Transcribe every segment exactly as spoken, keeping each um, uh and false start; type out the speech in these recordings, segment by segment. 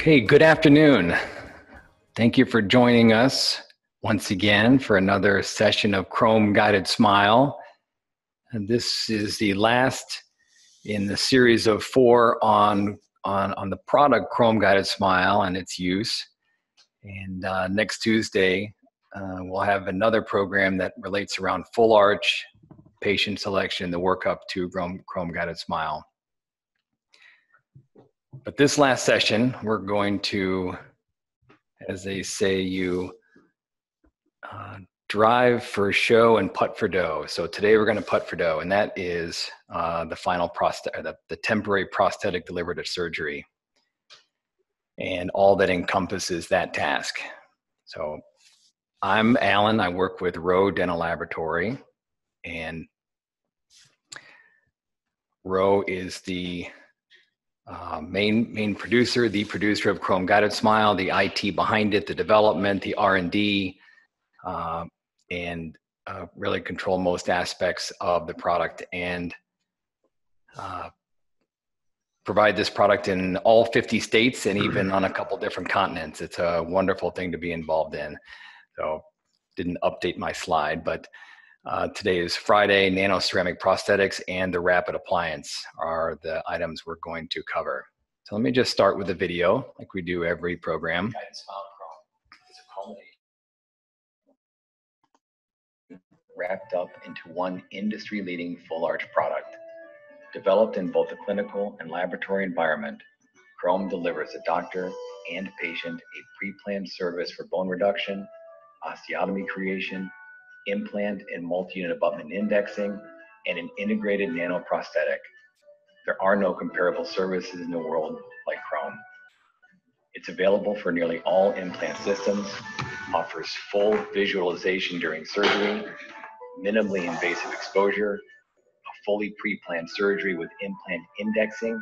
Okay, good afternoon. Thank you for joining us once again for another session of Chrome Guided Smile. And this is the last in the series of four on, on, on the product Chrome Guided Smile and its use. And uh, next Tuesday, uh, we'll have another program that relates around full arch patient selection, the workup to Chrome, Chrome Guided Smile. But this last session, we're going to, as they say, you uh, drive for show and putt for dough. So today we're going to putt for dough, and that is uh, the final prosthetic, the, the temporary prosthetic delivered at surgery, and all that encompasses that task. So I'm Alan. I work with Roe Dental Laboratory, and Roe is the Uh, main main producer, the producer of Chrome Guided Smile, the I T behind it, the development, the R and D, uh, and uh, really control most aspects of the product and uh, provide this product in all fifty states and even on a couple different continents. It's a wonderful thing to be involved in. So didn't update my slide, but Uh, today is Friday. Nano-Ceramic prosthetics and the RAPID appliance are the items we're going to cover. So let me just start with a video, like we do every program. Wrapped up into one industry-leading full-arch product. Developed in both a clinical and laboratory environment, Chrome delivers a doctor and patient a pre-planned service for bone reduction, osteotomy creation, implant and multi-unit abutment indexing, and an integrated nanoprosthetic. There are no comparable services in the world like Chrome. It's available for nearly all implant systems, offers full visualization during surgery, minimally invasive exposure, a fully pre-planned surgery with implant indexing,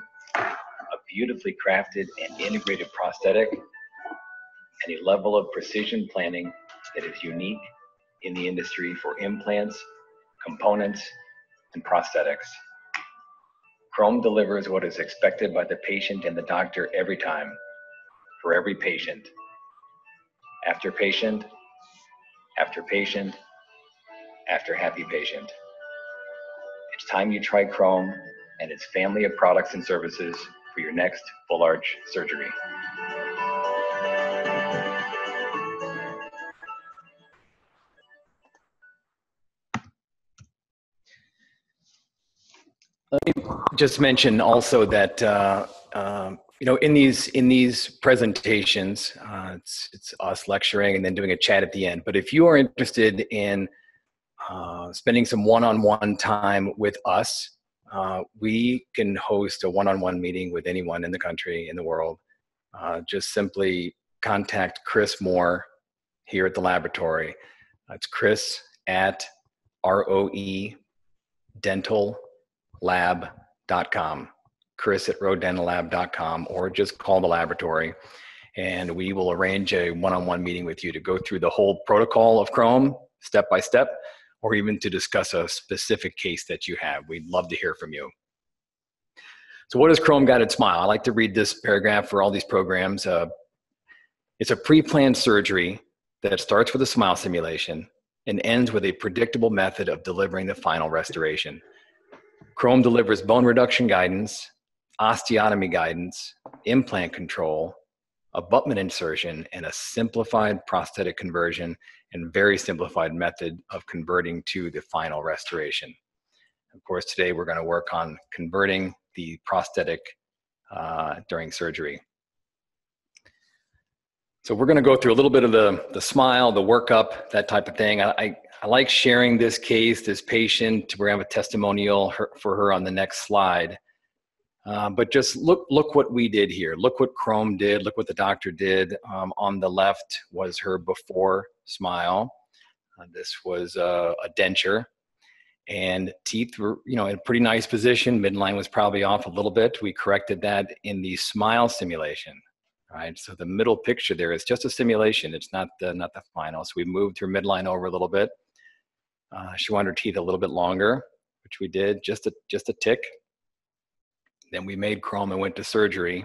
a beautifully crafted and integrated prosthetic, and a level of precision planning that is unique in the industry for implants, components, and prosthetics. Chrome delivers what is expected by the patient and the doctor every time, for every patient. After patient, after patient, after happy patient. It's time you try Chrome and its family of products and services for your next full arch surgery. Let me just mention also that uh, uh, you know, in these in these presentations, uh, it's it's us lecturing and then doing a chat at the end. But if you are interested in uh, spending some one-on-one time with us, uh, we can host a one-on-one meeting with anyone in the country, in the world. Uh, just simply contact Chris Moore here at the laboratory. It's Chris at R O E dental lab dot com, Chris at Roe Dental Lab dot com, or just call the laboratory and we will arrange a one-on-one meeting with you to go through the whole protocol of Chrome step by step, or even to discuss a specific case that you have. We'd love to hear from you. So what is Chrome Guided Smile? I like to read this paragraph for all these programs. Uh, it's a pre-planned surgery that starts with a smile simulation and ends with a predictable method of delivering the final restoration. Chrome delivers bone reduction guidance, osteotomy guidance, implant control, abutment insertion, and a simplified prosthetic conversion and very simplified method of converting to the final restoration. Of course, today we're going to work on converting the prosthetic uh, during surgery. So we're going to go through a little bit of the, the smile, the workup, that type of thing. I, I, I like sharing this case, this patient. We're going to have a testimonial for her on the next slide. Uh, but just look, look what we did here. Look what Chrome did. Look what the doctor did. Um, on the left was her before smile. Uh, this was uh, a denture. And teeth were, you know, in a pretty nice position. Midline was probably off a little bit. We corrected that in the smile simulation. Right, so the middle picture there is just a simulation. It's not the, not the final. So we moved her midline over a little bit. Uh, she wanted her teeth a little bit longer, which we did, just a, just a tick. Then we made Chrome and went to surgery.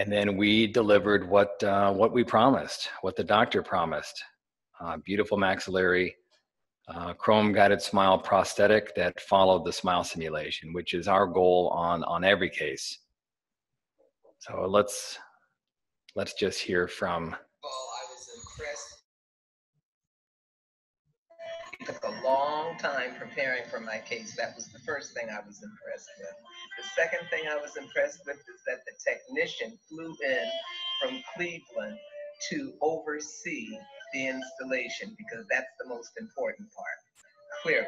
And then we delivered what, uh, what we promised, what the doctor promised. Uh, beautiful maxillary, uh, Chrome Guided Smile prosthetic that followed the smile simulation, which is our goal on, on every case. So let's, let's just hear from... Well, I was impressed. It took a long time preparing for my case. That was the first thing I was impressed with. The second thing I was impressed with is that the technician flew in from Cleveland to oversee the installation, because that's the most important part, clearly.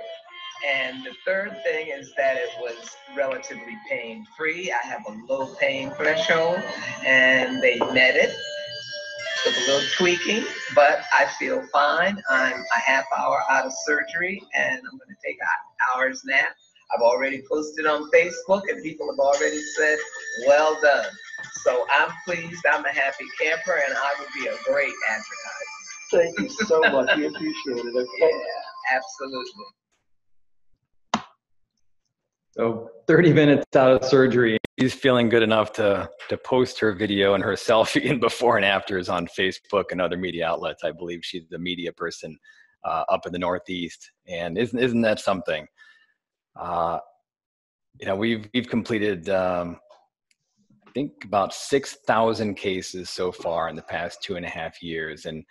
And the third thing is that it was relatively pain-free. I have a low pain threshold, and they met it. With a little tweaking, but I feel fine. I'm a half hour out of surgery, and I'm going to take an hour's nap. I've already posted on Facebook, and people have already said, well done. So I'm pleased. I'm a happy camper, and I would be a great advertiser. Thank you so much. We appreciate it. Okay? Yeah, absolutely. So thirty minutes out of surgery, she's feeling good enough to, to post her video and her selfie and before and afters on Facebook and other media outlets. I believe she's the media person uh, up in the Northeast. And isn't, isn't that something? Uh, you know, we've, we've completed, um, I think, about six thousand cases so far in the past two and a half years. And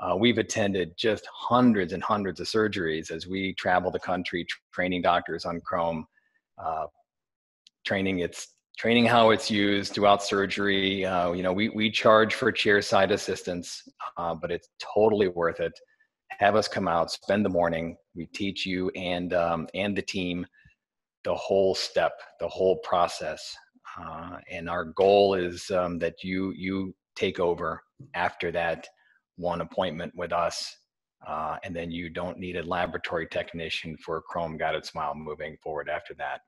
uh, we've attended just hundreds and hundreds of surgeries as we travel the country, training doctors on Chrome. Uh, training it's training how it's used throughout surgery. Uh, you know, we, we charge for chairside assistance, uh, but it's totally worth it. Have us come out, spend the morning. We teach you and, um, and the team the whole step, the whole process. Uh, and our goal is um, that you, you take over after that one appointment with us. Uh, and then you don't need a laboratory technician for Chrome Guided Smile moving forward after that.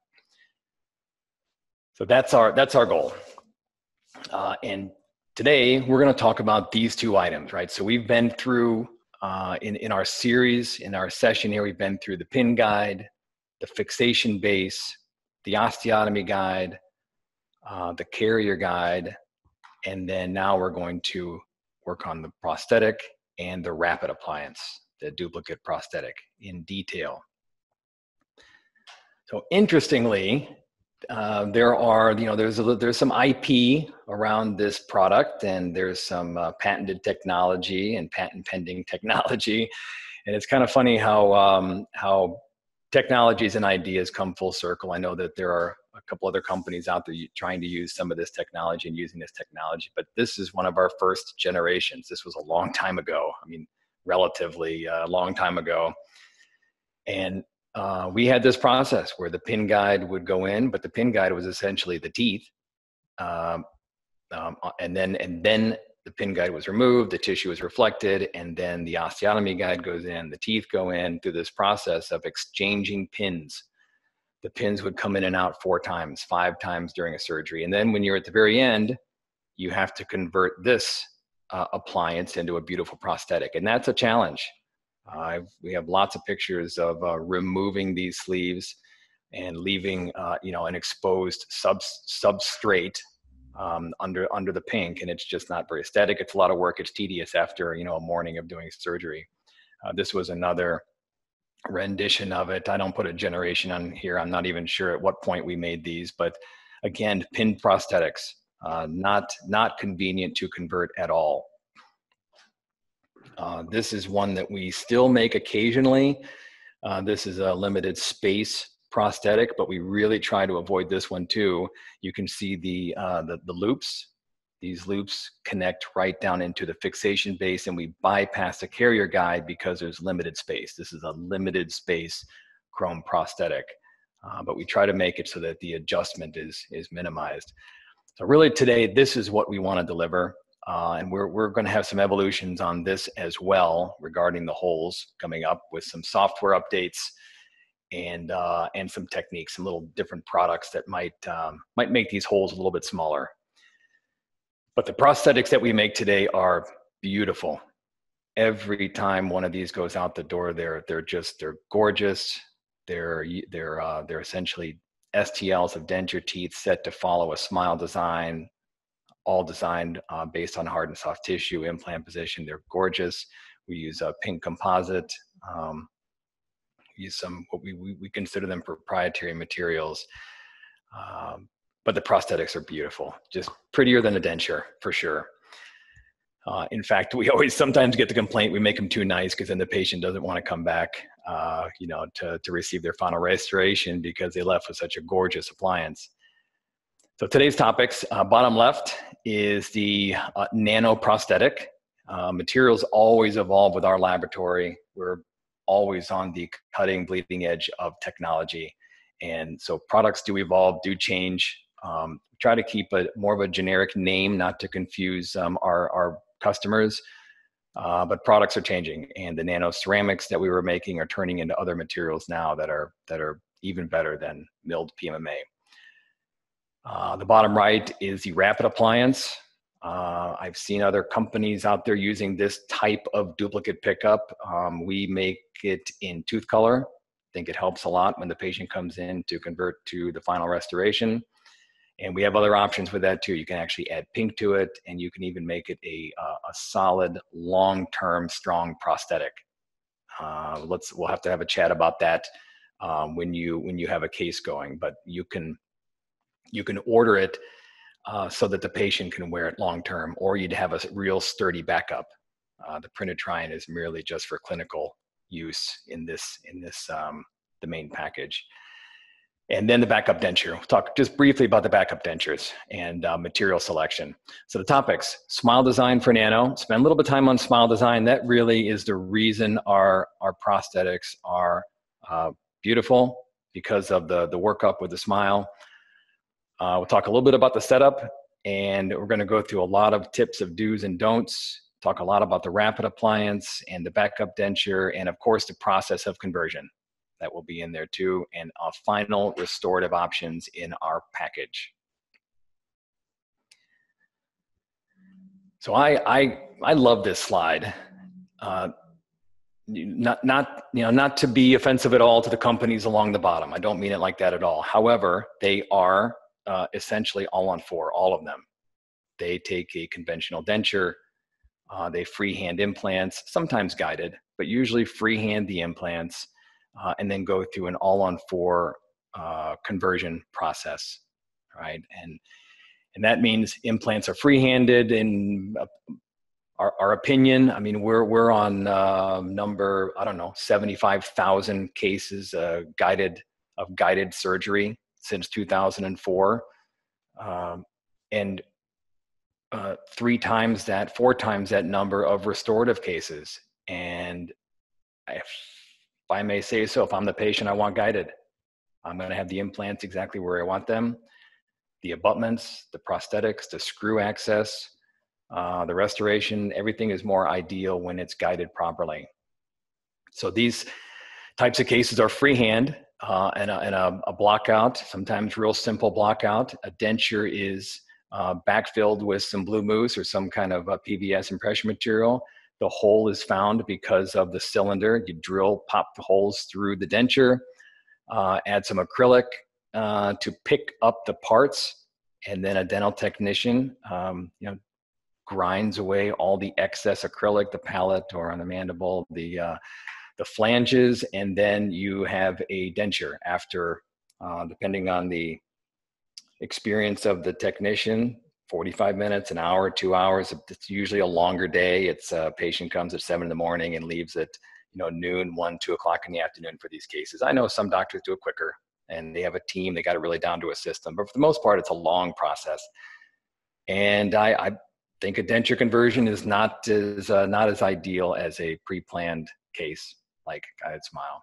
So that's our, that's our goal. Uh, and today we're going to talk about these two items, right? So we've been through uh, in, in our series, in our session here, we've been through the pin guide, the fixation base, the osteotomy guide, uh, the carrier guide. And then now we're going to work on the prosthetic and the RAPID appliance, the duplicate prosthetic in detail. So interestingly, Uh, there are, you know, there's a, there's some I P around this product, and there's some uh, patented technology and patent pending technology, and it's kind of funny how um, how technologies and ideas come full circle. I know that there are a couple other companies out there trying to use some of this technology and using this technology, but this is one of our first generations. This was a long time ago. I mean, relatively a uh, long time ago, and. Uh, we had this process where the pin guide would go in, but the pin guide was essentially the teeth. Um, um, and then and then the pin guide was removed, the tissue was reflected, and then the osteotomy guide goes in, the teeth go in through this process of exchanging pins. The pins would come in and out four times, five times during a surgery. And then when you're at the very end, you have to convert this uh, appliance into a beautiful prosthetic. And that's a challenge. Uh, we have lots of pictures of uh, removing these sleeves and leaving, uh, you know, an exposed sub substrate um, under under the pink, and it's just not very aesthetic. It's a lot of work. It's tedious after, you know, a morning of doing surgery. Uh, this was another rendition of it. I don't put a generation on here. I'm not even sure at what point we made these, but again, pin prosthetics, uh, not not convenient to convert at all. Uh, this is one that we still make occasionally. Uh, this is a limited space prosthetic, but we really try to avoid this one too. You can see the, uh, the, the loops. These loops connect right down into the fixation base, and we bypass the carrier guide because there's limited space. This is a limited space Chrome prosthetic, uh, but we try to make it so that the adjustment is, is minimized. So really today, this is what we want to deliver. Uh, and we're, we're going to have some evolutions on this as well regarding the holes coming up with some software updates and, uh, and some techniques, some little different products that might, um, might make these holes a little bit smaller. But the prosthetics that we make today are beautiful. Every time one of these goes out the door, they're, they're just, they're gorgeous. They're, they're, uh, they're essentially S T Ls of denture teeth set to follow a smile design. all designed uh, based on hard and soft tissue, implant position. They're gorgeous. We use a pink composite. Um, we use some, what we, we, we consider them proprietary materials. Um, but the prosthetics are beautiful, just prettier than a denture for sure. Uh, in fact, we always sometimes get the complaint, we make them too nice because then the patient doesn't want to come back, uh, you know, to, to receive their final restoration because they left with such a gorgeous appliance. So today's topics, uh, bottom left is the uh, nano prosthetic. Uh, materials always evolve with our laboratory. We're always on the cutting, bleeding edge of technology. And so products do evolve, do change. Um, try to keep a more of a generic name, not to confuse um, our, our customers, uh, but products are changing. And the nano-ceramics that we were making are turning into other materials now that are, that are even better than milled P M M A. Uh, the bottom right is the RAPID appliance. Uh, I've seen other companies out there using this type of duplicate pickup. Um, we make it in tooth color. I think it helps a lot when the patient comes in to convert to the final restoration. And we have other options with that too. You can actually add pink to it, and you can even make it a, uh, a solid, long-term, strong prosthetic. Uh, let's, we'll have to have a chat about that um, when you, when you have a case going, but you can, you can order it uh, so that the patient can wear it long-term, or you'd have a real sturdy backup. Uh, the printed trian is merely just for clinical use in this, in this um, the main package. And then the backup denture. We'll talk just briefly about the backup dentures and uh, material selection. So the topics, smile design for nano. Spend a little bit of time on smile design. That really is the reason our, our prosthetics are uh, beautiful, because of the, the workup with the smile. Uh, we'll talk a little bit about the setup, and we're gonna go through a lot of tips of do's and don'ts. Talk a lot about the RAPID appliance and the backup denture, and of course the process of conversion. That will be in there too, and uh, final restorative options in our package. So I I I love this slide. Uh, not not you know not to be offensive at all to the companies along the bottom. I don't mean it like that at all. However, they are uh, essentially all on four, all of them. They take a conventional denture. Uh, they freehand implants, sometimes guided, but usually freehand the implants. Uh, and then go through an all-on-four uh, conversion process, right? And and that means implants are free-handed. In uh, our, our opinion, I mean, we're we're on uh, number I don't know seventy-five thousand cases uh, guided of guided surgery since two thousand four, um, and uh, three times that, four times that number of restorative cases, and I. I may say so, if I'm the patient, I want guided. I'm going to have the implants exactly where I want them, the abutments, the prosthetics, the screw access, uh, the restoration, everything is more ideal when it's guided properly. So these types of cases are freehand uh, and, a, and a, a blockout, sometimes real simple blockout. A denture is uh, backfilled with some blue mousse or some kind of a P V S impression material. The hole is found because of the cylinder. You drill, pop the holes through the denture, uh, add some acrylic uh, to pick up the parts, and then a dental technician, um, you know, grinds away all the excess acrylic, the palate or on the mandible, the uh, the flanges, and then you have a denture. After, uh, depending on the experience of the technician, forty-five minutes, an hour, two hours. It's usually a longer day. It's a uh, patient comes at seven in the morning and leaves at you know noon, one, two o'clock in the afternoon for these cases. I know some doctors do it quicker, and they have a team. They got it really down to a system. But for the most part, it's a long process. And I, I think a denture conversion is not as uh, not as ideal as a pre-planned case like guided smile.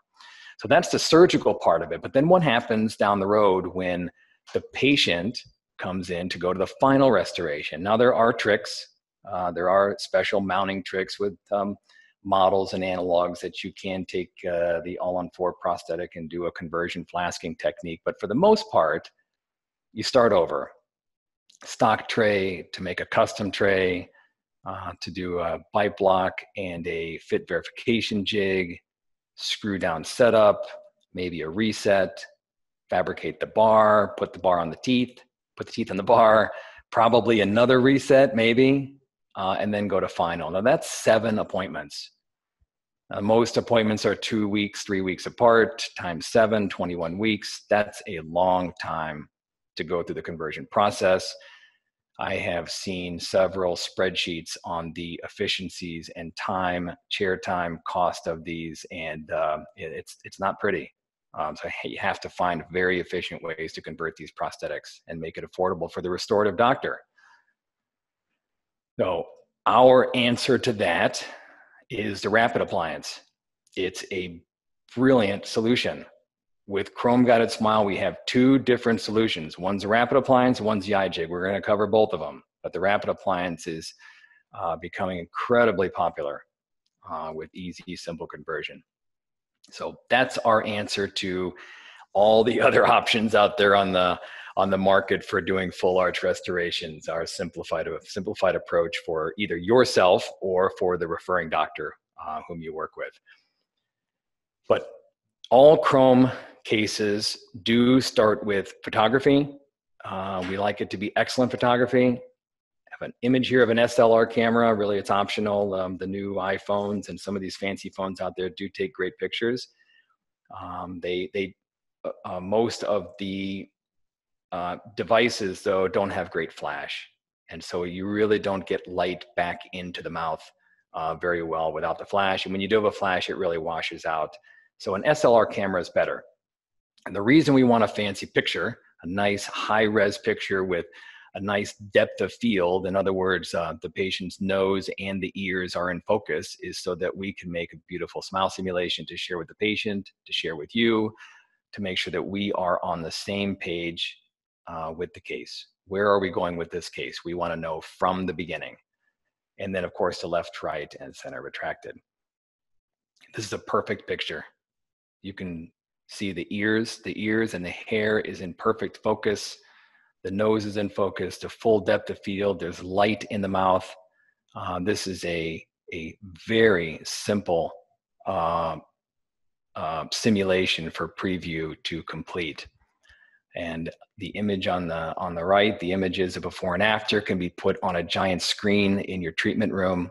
So that's the surgical part of it. But then what happens down the road when the patient comes in to go to the final restoration? Now there are tricks. Uh, there are special mounting tricks with um, models and analogs that you can take uh, the all-on-four prosthetic and do a conversion flasking technique. But for the most part, you start over. Stock tray to make a custom tray, uh, to do a bite block and a fit verification jig, screw down setup, maybe a reset, fabricate the bar, put the bar on the teeth, put the teeth on the bar, probably another reset maybe, uh, and then go to final. Now that's seven appointments. Uh, most appointments are two weeks, three weeks apart, times seven, twenty-one weeks. That's a long time to go through the conversion process. I have seen several spreadsheets on the efficiencies and time, chair time, cost of these, and uh, it, it's, it's not pretty. Um, so you have to find very efficient ways to convert these prosthetics and make it affordable for the restorative doctor. So our answer to that is the RAPID appliance. It's a brilliant solution. With Chrome Guided Smile, we have two different solutions. One's a RAPID appliance, one's the iJIG. We're gonna cover both of them, but the RAPID appliance is uh, becoming incredibly popular uh, with easy, simple conversion. So that's our answer to all the other options out there on the, on the market for doing full arch restorations, our simplified, simplified approach for either yourself or for the referring doctor uh, whom you work with. But all Chrome cases do start with photography. Uh, we like it to be excellent photography. I have an image here of an S L R camera. Really, it's optional. Um, the new iPhones and some of these fancy phones out there do take great pictures. Um, they, they, uh, most of the uh, devices, though, don't have great flash. And so you really don't get light back into the mouth uh, very well without the flash. And when you do have a flash, it really washes out. So an S L R camera is better. And the reason we want a fancy picture, a nice high-res picture with a nice depth of field, in other words, uh, the patient's nose and the ears are in focus, is so that we can make a beautiful smile simulation to share with the patient, to share with you, to make sure that we are on the same page uh, with the case. Where are we going with this case? We want to know from the beginning. And then, of course, the left, right, and center retracted. This is a perfect picture. You can see the ears, the ears and the hair is in perfect focus. The nose is in focus to full depth of field. There's light in the mouth. Uh, this is a, a very simple uh, uh, simulation for preview to complete. And the image on the, on the right, the images of before and after can be put on a giant screen in your treatment room.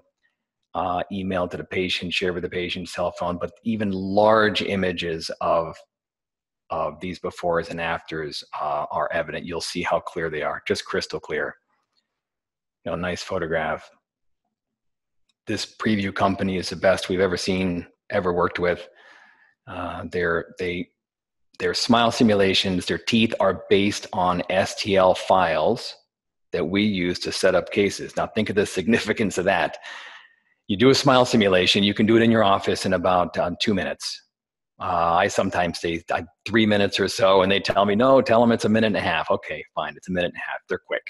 Uh, email to the patient, share with the patient's cell phone, but even large images of, of these befores and afters uh, are evident. You'll see how clear they are, just crystal clear. You know, nice photograph. This preview company is the best we've ever seen, ever worked with. Uh, their, they, their smile simulations, their teeth are based on S T L files that we use to set up cases. Now think of the significance of that. You do a smile simulation, you can do it in your office in about um, two minutes. Uh, I sometimes say uh, three minutes or so, and they tell me, no, tell them it's a minute and a half. Okay, fine, it's a minute and a half, they're quick.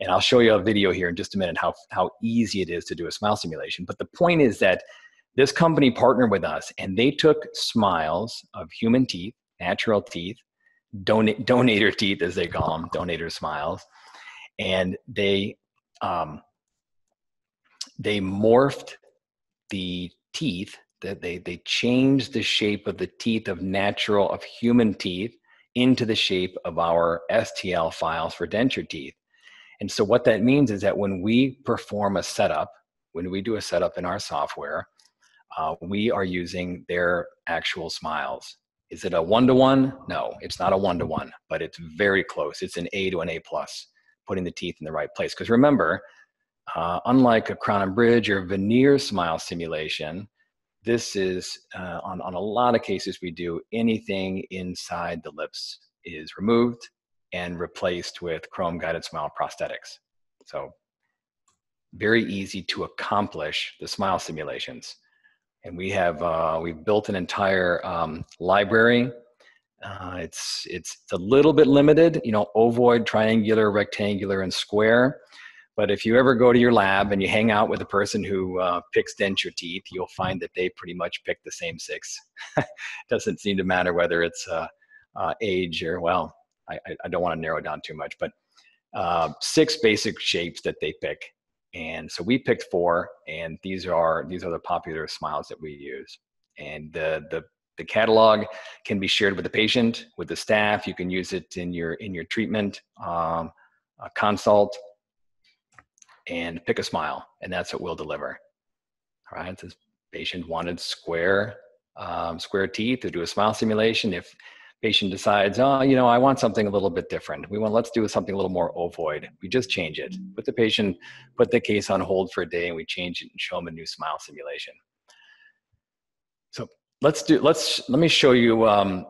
And I'll show you a video here in just a minute how, how easy it is to do a smile simulation. But the point is that this company partnered with us, and they took smiles of human teeth, natural teeth, donate, donator teeth as they call them, donator smiles, and they, um, they morphed the teeth, that they, they changed the shape of the teeth of natural, of human teeth into the shape of our S T L files for denture teeth. And so what that means is that when we perform a setup, when we do a setup in our software, uh, we are using their actual smiles. Is it a one-to-one? No, it's not a one-to-one, but it's very close. It's an A to an A plus, putting the teeth in the right place. Because remember, Uh, unlike a crown and bridge or veneer smile simulation, this is, uh, on, on a lot of cases we do, anything inside the lips is removed and replaced with Chrome Guided Smile prosthetics. So very easy to accomplish the smile simulations. And we have, uh, we've built an entire um, library. Uh, it's, it's a little bit limited, you know, ovoid, triangular, rectangular, and square. But if you ever go to your lab and you hang out with a person who uh, picks denture teeth, you'll find that they pretty much pick the same six. Doesn't seem to matter whether it's uh, uh, age or, well, I, I don't want to narrow down too much, but uh, six basic shapes that they pick. And so we picked four, and these are, these are the popular smiles that we use. And the, the, the catalog can be shared with the patient, with the staff. You can use it in your, in your treatment. Um, a consult, and pick a smile, and that's what we'll deliver. All right, this patient wanted square um, square teeth, to do a smile simulation. If patient decides, oh, you know, I want something a little bit different, we want, let's do something a little more ovoid, we just change it. Put the patient, put the case on hold for a day, and we change it and show them a new smile simulation. So let's do, let's, let me show you um,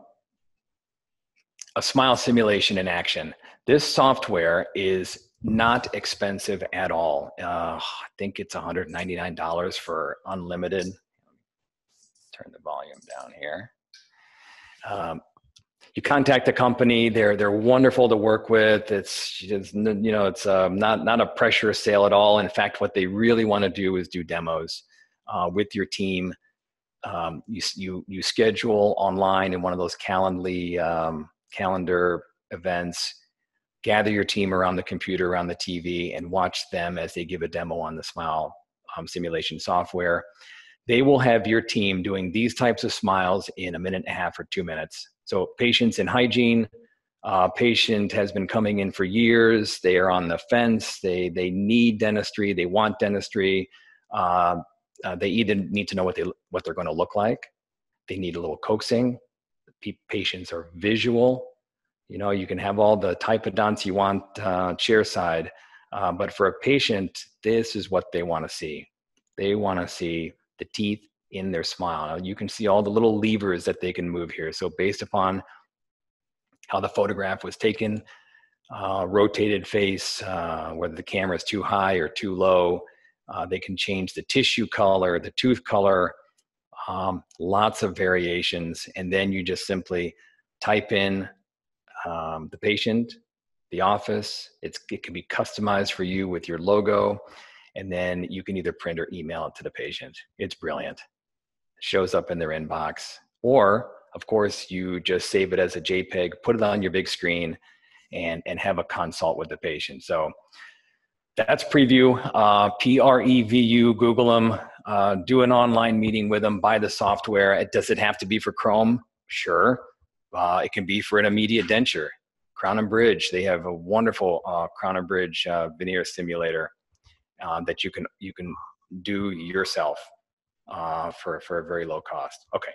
a smile simulation in action. This software is not expensive at all. Uh, I think it's one hundred ninety-nine dollars for unlimited. Turn the volume down here. Um, you contact the company; they're they're wonderful to work with. It's, it's you know it's um, not not a pressure sale at all. In fact, what they really want to do is do demos uh, with your team. Um, you you you schedule online in one of those Calendly um, calendar events. Gather your team around the computer, around the T V, and watch them as they give a demo on the smile um, simulation software. They will have your team doing these types of smiles in a minute and a half or two minutes. So patients in hygiene, uh, patient has been coming in for years, they are on the fence, they, they need dentistry, they want dentistry, uh, uh, they either need to know what, they, what they're gonna look like, they need a little coaxing, P- patients are visual. You know, you can have all the type of dons you want uh, chair side, uh, but for a patient, this is what they want to see. They want to see the teeth in their smile. Now, you can see all the little levers that they can move here. So based upon how the photograph was taken, uh, rotated face, uh, whether the camera is too high or too low, uh, they can change the tissue color, the tooth color, um, lots of variations. And then you just simply type in Um, the patient, the office, it's, it can be customized for you with your logo, and then you can either print or email it to the patient. It's brilliant. It shows up in their inbox. Or, of course, you just save it as a JPEG, put it on your big screen, and, and have a consult with the patient. So that's Preview, uh, P R E V U, Google them, uh, do an online meeting with them, buy the software. It, does it have to be for Chrome? Sure. Uh, it can be for an immediate denture. Crown and Bridge, they have a wonderful uh, Crown and Bridge uh, veneer simulator uh, that you can you can do yourself uh, for for a very low cost. Okay,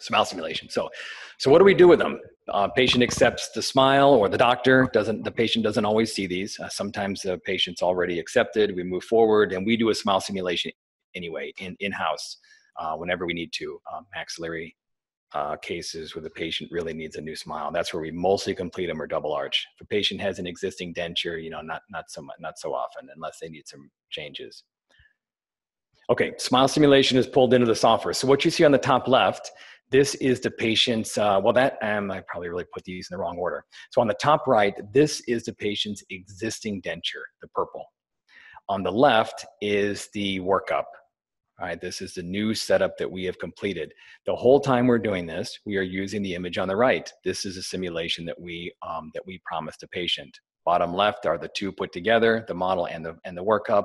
smile simulation. So, so what do we do with them? Uh, patient accepts the smile, or the doctor doesn't. The patient doesn't always see these. Uh, sometimes the patient's already accepted. We move forward and we do a smile simulation anyway in in house uh, whenever we need to. Um, maxillary. Uh, cases where the patient really needs a new smile. That's where we mostly complete them or double arch. If a patient has an existing denture, you know, not not so much, not so often, unless they need some changes. Okay, smile simulation is pulled into the software. So what you see on the top left, this is the patient's. Uh, well, that um, I probably really put these in the wrong order. So on the top right, this is the patient's existing denture, the purple. On the left is the workup. All right, this is the new setup that we have completed. The whole time we're doing this, we are using the image on the right. This is a simulation that we um, that we promised a patient. Bottom left are the two put together, the model and the and the workup,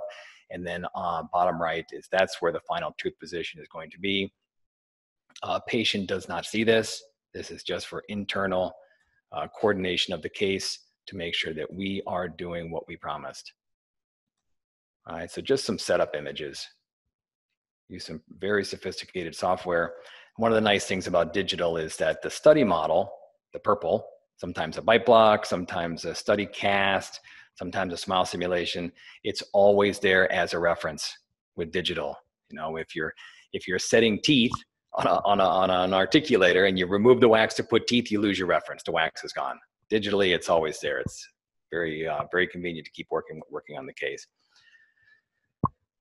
and then uh, bottom right is that's where the final tooth position is going to be. Uh, patient does not see this. This is just for internal uh, coordination of the case to make sure that we are doing what we promised. All right, so just some setup images. Use some very sophisticated software. One of the nice things about digital is that the study model, the purple, sometimes a bite block, sometimes a study cast, sometimes a smile simulation, it's always there as a reference with digital. You know, if you're if you're setting teeth on a, on, a, on an articulator and you remove the wax to put teeth, you lose your reference. The wax is gone. Digitally, it's always there. It's very uh, very convenient to keep working working on the case.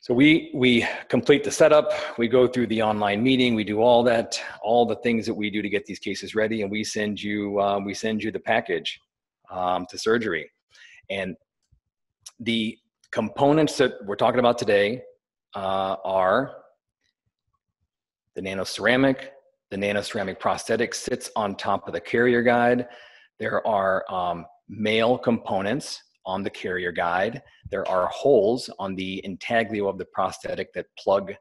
So we, we complete the setup, we go through the online meeting, we do all that, all the things that we do to get these cases ready, and we send you, uh, we send you the package um, to surgery. And the components that we're talking about today uh, are the Nano-Ceramic. The Nano-Ceramic prosthetic sits on top of the carrier guide. There are um, male components on the carrier guide. There are holes on the intaglio of the prosthetic that plug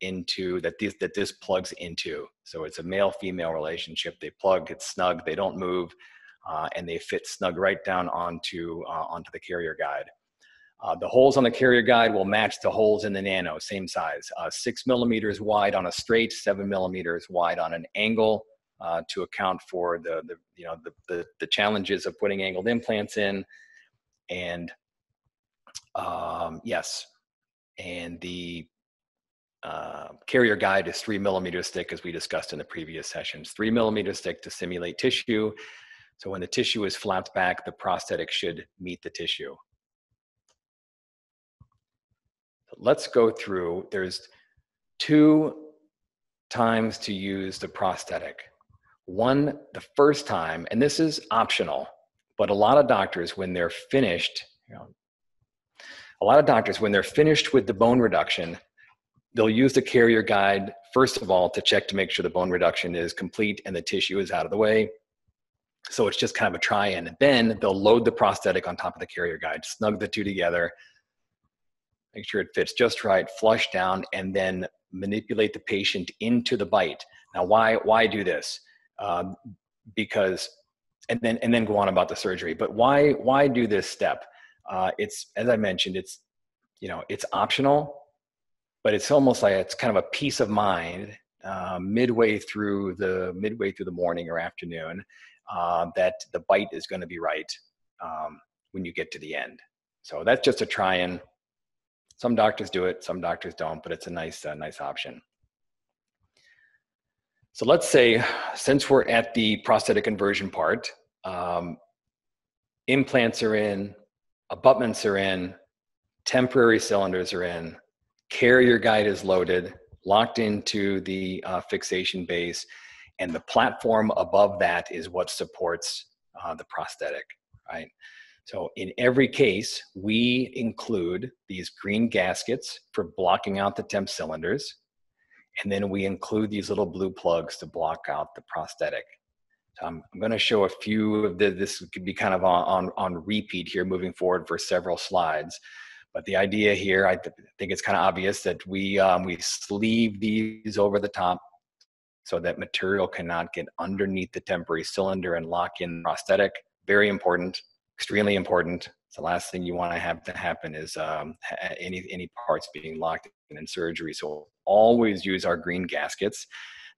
into, that this, that this plugs into. So it's a male-female relationship. They plug, it's snug, they don't move. uh, and they fit snug right down onto, uh, onto the carrier guide. Uh, the holes on the carrier guide will match the holes in the Nano, same size, uh, six millimeters wide on a straight, seven millimeters wide on an angle, uh, to account for the, the you know, the, the, the challenges of putting angled implants in. And um, yes, and the uh, carrier guide is three millimeters thick, as we discussed in the previous sessions, three millimeters thick to simulate tissue. So when the tissue is flapped back, the prosthetic should meet the tissue. Let's go through, there's two times to use the prosthetic. One, the first time, and this is optional, but a lot of doctors, when they're finished, you know, a lot of doctors, when they're finished with the bone reduction, they'll use the carrier guide, first of all, to check to make sure the bone reduction is complete and the tissue is out of the way. So it's just kind of a try-in. And then they'll load the prosthetic on top of the carrier guide, snug the two together, make sure it fits just right, flush down, and then manipulate the patient into the bite. Now, why, why do this? Um, because, and then, and then go on about the surgery, but why, why do this step? Uh, it's, as I mentioned, it's, you know, it's optional, but it's almost like it's kind of a peace of mind uh, midway through the, midway through the morning or afternoon uh, that the bite is going to be right um, when you get to the end. So that's just a try-in. Some doctors do it, some doctors don't, but it's a nice, uh, nice option. So let's say, since we're at the prosthetic conversion part, um, implants are in, abutments are in, temporary cylinders are in, carrier guide is loaded, locked into the uh, fixation base, and the platform above that is what supports uh, the prosthetic, right? So in every case, we include these green gaskets for blocking out the temp cylinders. And then we include these little blue plugs to block out the prosthetic. So I'm, I'm going to show a few of the, this could be kind of on, on, on repeat here moving forward for several slides. But the idea here, I th think it's kind of obvious that we, um, we sleeve these over the top so that material cannot get underneath the temporary cylinder and lock in the prosthetic. Very important. Extremely important. It's the last thing you want to have to happen is um, any any parts being locked in, in surgery. So always use our green gaskets.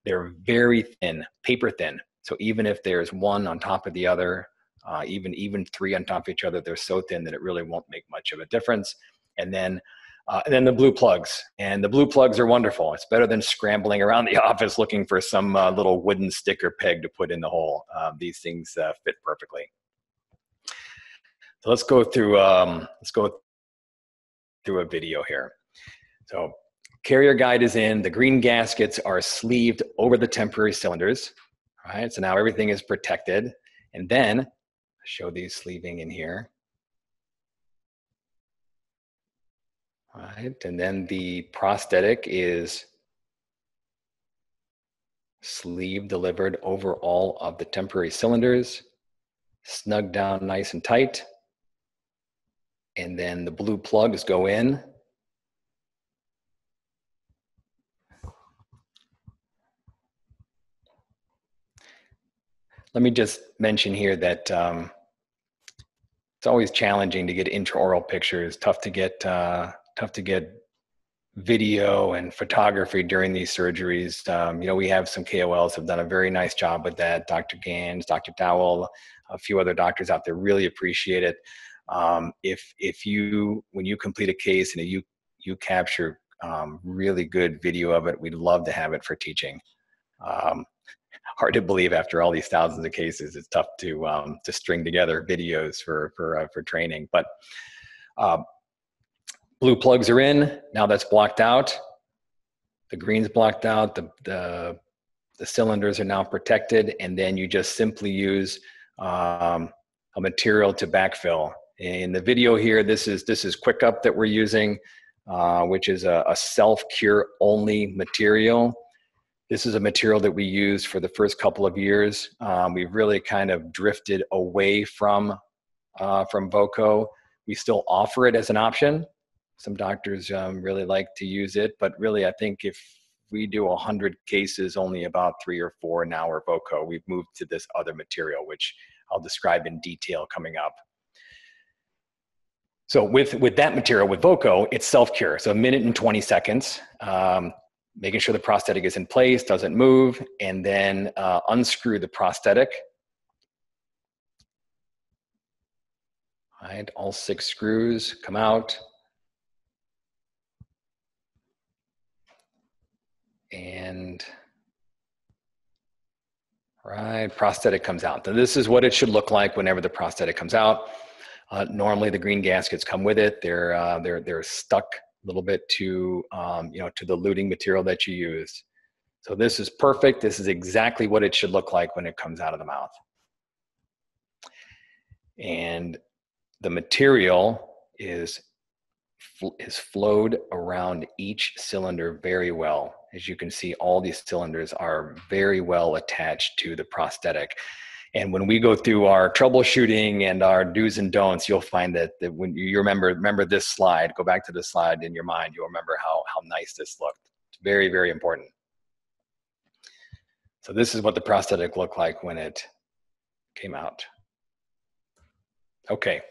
They're very thin, paper thin. So even if there's one on top of the other, uh, even even three on top of each other, they're so thin that it really won't make much of a difference. And then uh, and then the blue plugs. And the blue plugs are wonderful. It's better than scrambling around the office looking for some uh, little wooden stick or peg to put in the hole. Uh, these things uh, fit perfectly. So let's go through um, let's go through a video here. So carrier guide is in, the green gaskets are sleeved over the temporary cylinders. All right, so now everything is protected. And then show these sleeving in here. All right, and then the prosthetic is sleeve delivered over all of the temporary cylinders, snug down nice and tight. And then the blue plugs go in. Let me just mention here that um, it's always challenging to get intraoral pictures, tough to get, uh, tough to get video and photography during these surgeries. Um, you know, we have some K O Ls have done a very nice job with that. Doctor Gans, Doctor Dowell, a few other doctors out there really appreciate it. Um, if, if you, when you complete a case and you, you capture, um, really good video of it, we'd love to have it for teaching. Um, hard to believe after all these thousands of cases, it's tough to, um, to string together videos for, for, uh, for training, but, uh, blue plugs are in. Now that's blocked out. The green's blocked out. The, the, the cylinders are now protected. And then you just simply use, um, a material to backfill. In the video here, this is this is QuickUp that we're using, uh, which is a, a self-cure only material. This is a material that we used for the first couple of years. Um, we've really kind of drifted away from, uh, from VOCO. We still offer it as an option. Some doctors um, really like to use it, but really I think if we do one hundred cases, only about three or four now are VOCO. We've moved to this other material, which I'll describe in detail coming up. So with, with that material, with VOCO, it's self-cure. So a minute and twenty seconds, um, making sure the prosthetic is in place, doesn't move, and then uh, unscrew the prosthetic. All right, all six screws come out. And right, prosthetic comes out. Now this is what it should look like whenever the prosthetic comes out. Uh, normally, the green gaskets come with it. They're uh, they're they're stuck a little bit to um, you know, to the luting material that you used. So this is perfect. This is exactly what it should look like when it comes out of the mouth. And the material is is flowed around each cylinder very well. As you can see, all these cylinders are very well attached to the prosthetic. And when we go through our troubleshooting and our do's and don'ts, you'll find that, that when you remember, remember this slide, go back to this slide in your mind, you'll remember how, how nice this looked. It's very, very important. So this is what the prosthetic looked like when it came out. Okay,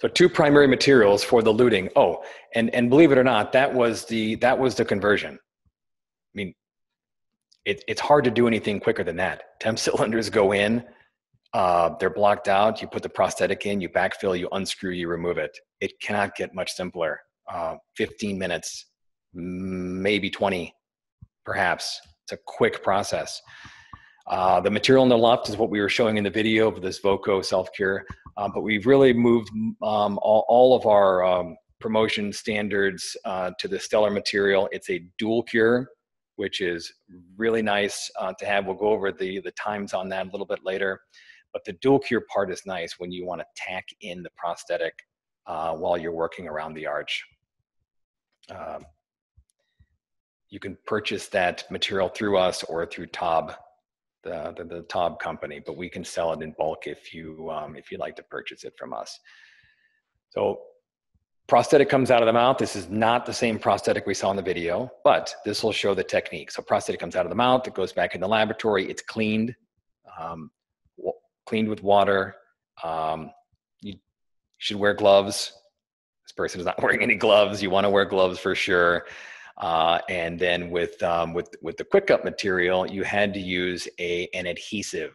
so two primary materials for the luting. Oh, and, and believe it or not, that was the, that was the conversion. I mean, it, it's hard to do anything quicker than that. Temp cylinders go in. Uh, they're blocked out, you put the prosthetic in, you backfill, you unscrew, you remove it. It cannot get much simpler. Uh, fifteen minutes, maybe twenty, perhaps. It's a quick process. Uh, the material on the left is what we were showing in the video of this VOCO self-cure, uh, but we've really moved um, all, all of our um, promotion standards uh, to the Stellar material. It's a dual cure, which is really nice uh, to have. We'll go over the, the times on that a little bit later. But the dual cure part is nice when you want to tack in the prosthetic uh, while you're working around the arch. Um, you can purchase that material through us or through Taub, the, the, the Taub company, but we can sell it in bulk if, you, um, if you'd like to purchase it from us. So prosthetic comes out of the mouth. This is not the same prosthetic we saw in the video, but this will show the technique. So prosthetic comes out of the mouth. It goes back in the laboratory. It's cleaned. Um, cleaned with water. Um, you should wear gloves. This person is not wearing any gloves. You want to wear gloves for sure. Uh, and then with, um, with, with the QuickUp material, you had to use a, an adhesive.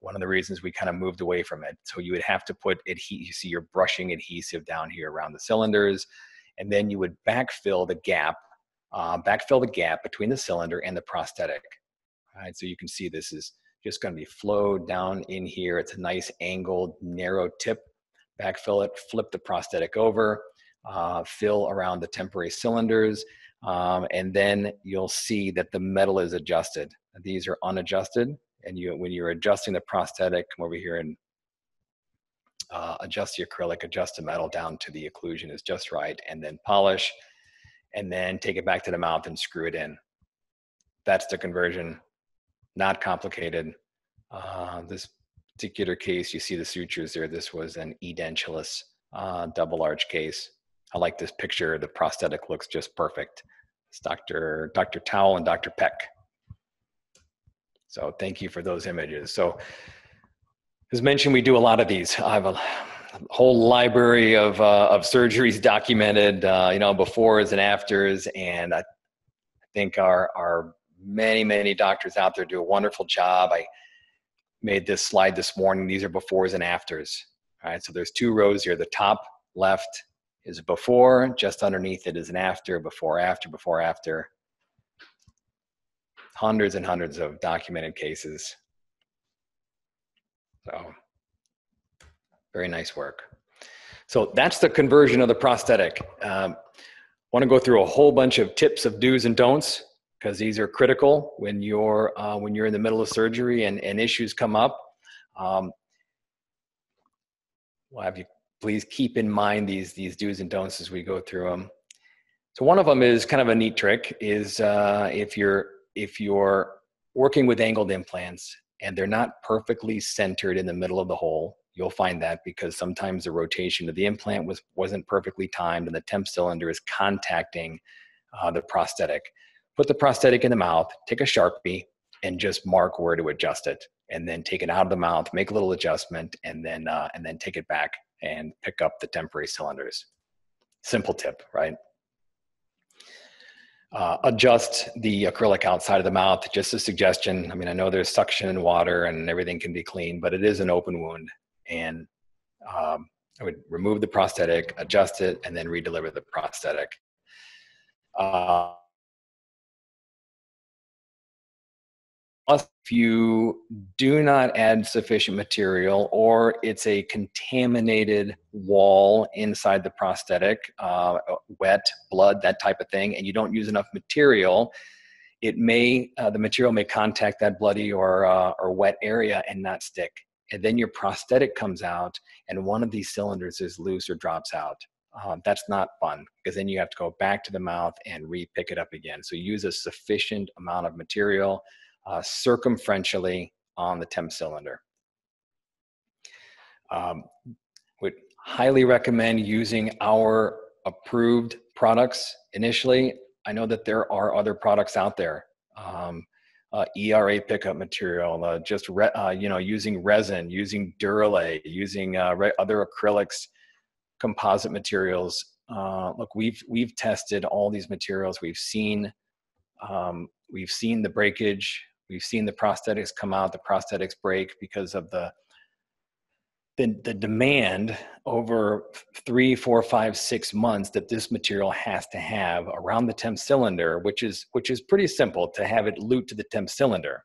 One of the reasons we kind of moved away from it. So you would have to put, adhe- you see your brushing adhesive down here around the cylinders, and then you would backfill the gap, uh, backfill the gap between the cylinder and the prosthetic. All right, so you can see this is just going to be flowed down in here. It's a nice angled, narrow tip. Backfill it, flip the prosthetic over, uh, fill around the temporary cylinders, um, and then you'll see that the metal is adjusted. These are unadjusted, and you, when you're adjusting the prosthetic, come over here and uh, adjust the acrylic, adjust the metal down to the occlusion is just right, and then polish, and then take it back to the mouth and screw it in. That's the conversion. Not complicated. Uh, this particular case, you see the sutures there. This was an edentulous uh, double arch case. I like this picture. The prosthetic looks just perfect. It's Doctor Doctor Dowell and Doctor Peck. So thank you for those images. So as mentioned, we do a lot of these. I have a whole library of, uh, of surgeries documented, uh, you know, befores and afters. And I, I think our, our Many, many doctors out there do a wonderful job. I made this slide this morning. These are befores and afters. All right, so there's two rows here. The top left is before, just underneath it is an after, before, after, before, after. Hundreds and hundreds of documented cases. So, very nice work. So that's the conversion of the prosthetic. Um, want to go through a whole bunch of tips of do's and don'ts, because these are critical when you're, uh, when you're in the middle of surgery and, and issues come up. Um, we'll have you please keep in mind these, these do's and don'ts as we go through them. So one of them is kind of a neat trick, is uh, if, you're, if you're working with angled implants and they're not perfectly centered in the middle of the hole, you'll find that because sometimes the rotation of the implant was, wasn't perfectly timed and the temp cylinder is contacting uh, the prosthetic. Put the prosthetic in the mouth, take a Sharpie, and just mark where to adjust it. and then take it out of the mouth, make a little adjustment, and then uh, and then take it back and pick up the temporary cylinders. Simple tip, right? Uh, adjust the acrylic outside of the mouth, just a suggestion. I mean, I know there's suction and water and everything can be clean, but it is an open wound. And um, I would remove the prosthetic, adjust it, and then redeliver the prosthetic. Uh, If you do not add sufficient material, or it's a contaminated wall inside the prosthetic, uh, wet, blood, that type of thing, and you don't use enough material, it may uh, the material may contact that bloody or uh, or wet area and not stick. And then your prosthetic comes out, and one of these cylinders is loose or drops out. Uh, that's not fun, because then you have to go back to the mouth and re-pick it up again. So use a sufficient amount of material. Uh, circumferentially on the temp cylinder. Um, would highly recommend using our approved products initially. I know that there are other products out there, um, uh, E R A pickup material, uh, just re uh, you know, using resin, using Duralay, using uh, re other acrylics, composite materials. Uh, look, we've we've tested all these materials. We've seen um, we've seen the breakage. We've seen the prosthetics come out, the prosthetics break because of the, the, the demand over three, four, five, six months that this material has to have around the temp cylinder, which is, which is pretty simple to have it loot to the temp cylinder.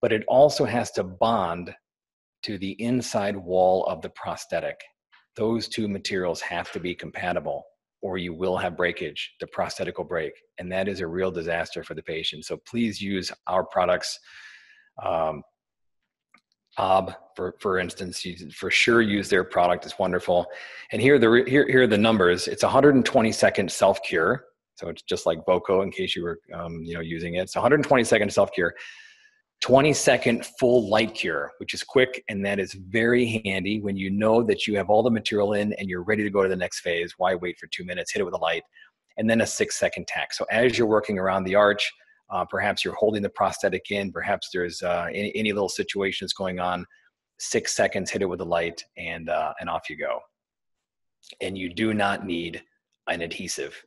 But it also has to bond to the inside wall of the prosthetic. Those two materials have to be compatible, or you will have breakage. The prosthetic will break, and that is a real disaster for the patient. So please use our products. Um, Taub, for, for instance, you for sure use their product, it's wonderful. And here are the, here, here are the numbers. It's one hundred twenty second self-cure. So it's just like VOCO in case you were um, you know, using it. It's one hundred twenty second self-cure, twenty second full light cure, which is quick, and that is very handy when you know that you have all the material in and you're ready to go to the next phase. Why wait for two minutes? Hit it with a light, and then a six second tack. So as you're working around the arch, uh, perhaps you're holding the prosthetic in, perhaps there's uh, any, any little situations going on, six seconds, hit it with a light, and, uh, and off you go. And you do not need an adhesive,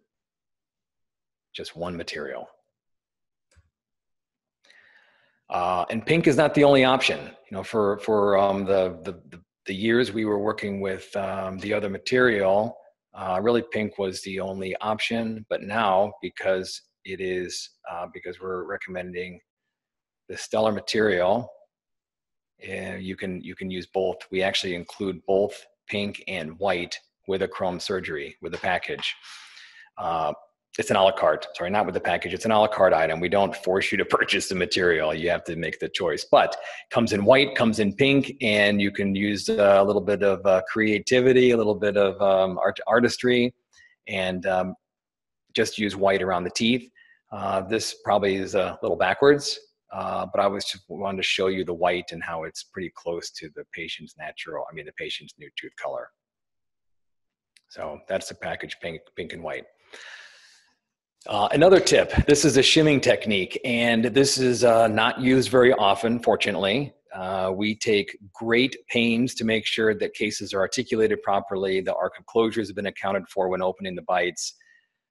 just one material. Uh, and pink is not the only option. You know, for for um, the, the the years we were working with um, the other material, uh, really pink was the only option. But now, because it is uh, because we're recommending the Stellar material, uh, you can you can use both. We actually include both pink and white with a chrome surgery with a package. Uh, It's an a la carte, sorry, not with the package. It's an a la carte item. We don't force you to purchase the material. You have to make the choice, but comes in white, comes in pink, and you can use a little bit of uh, creativity, a little bit of um, art artistry, and um, just use white around the teeth. Uh, this probably is a little backwards, uh, but I was just wanted to show you the white and how it's pretty close to the patient's natural, I mean, the patient's new tooth color. So that's the package, pink, pink and white. Uh, another tip, this is a shimming technique, and this is uh, not used very often, fortunately. Uh, we take great pains to make sure that cases are articulated properly, the arc of closures have been accounted for when opening the bites,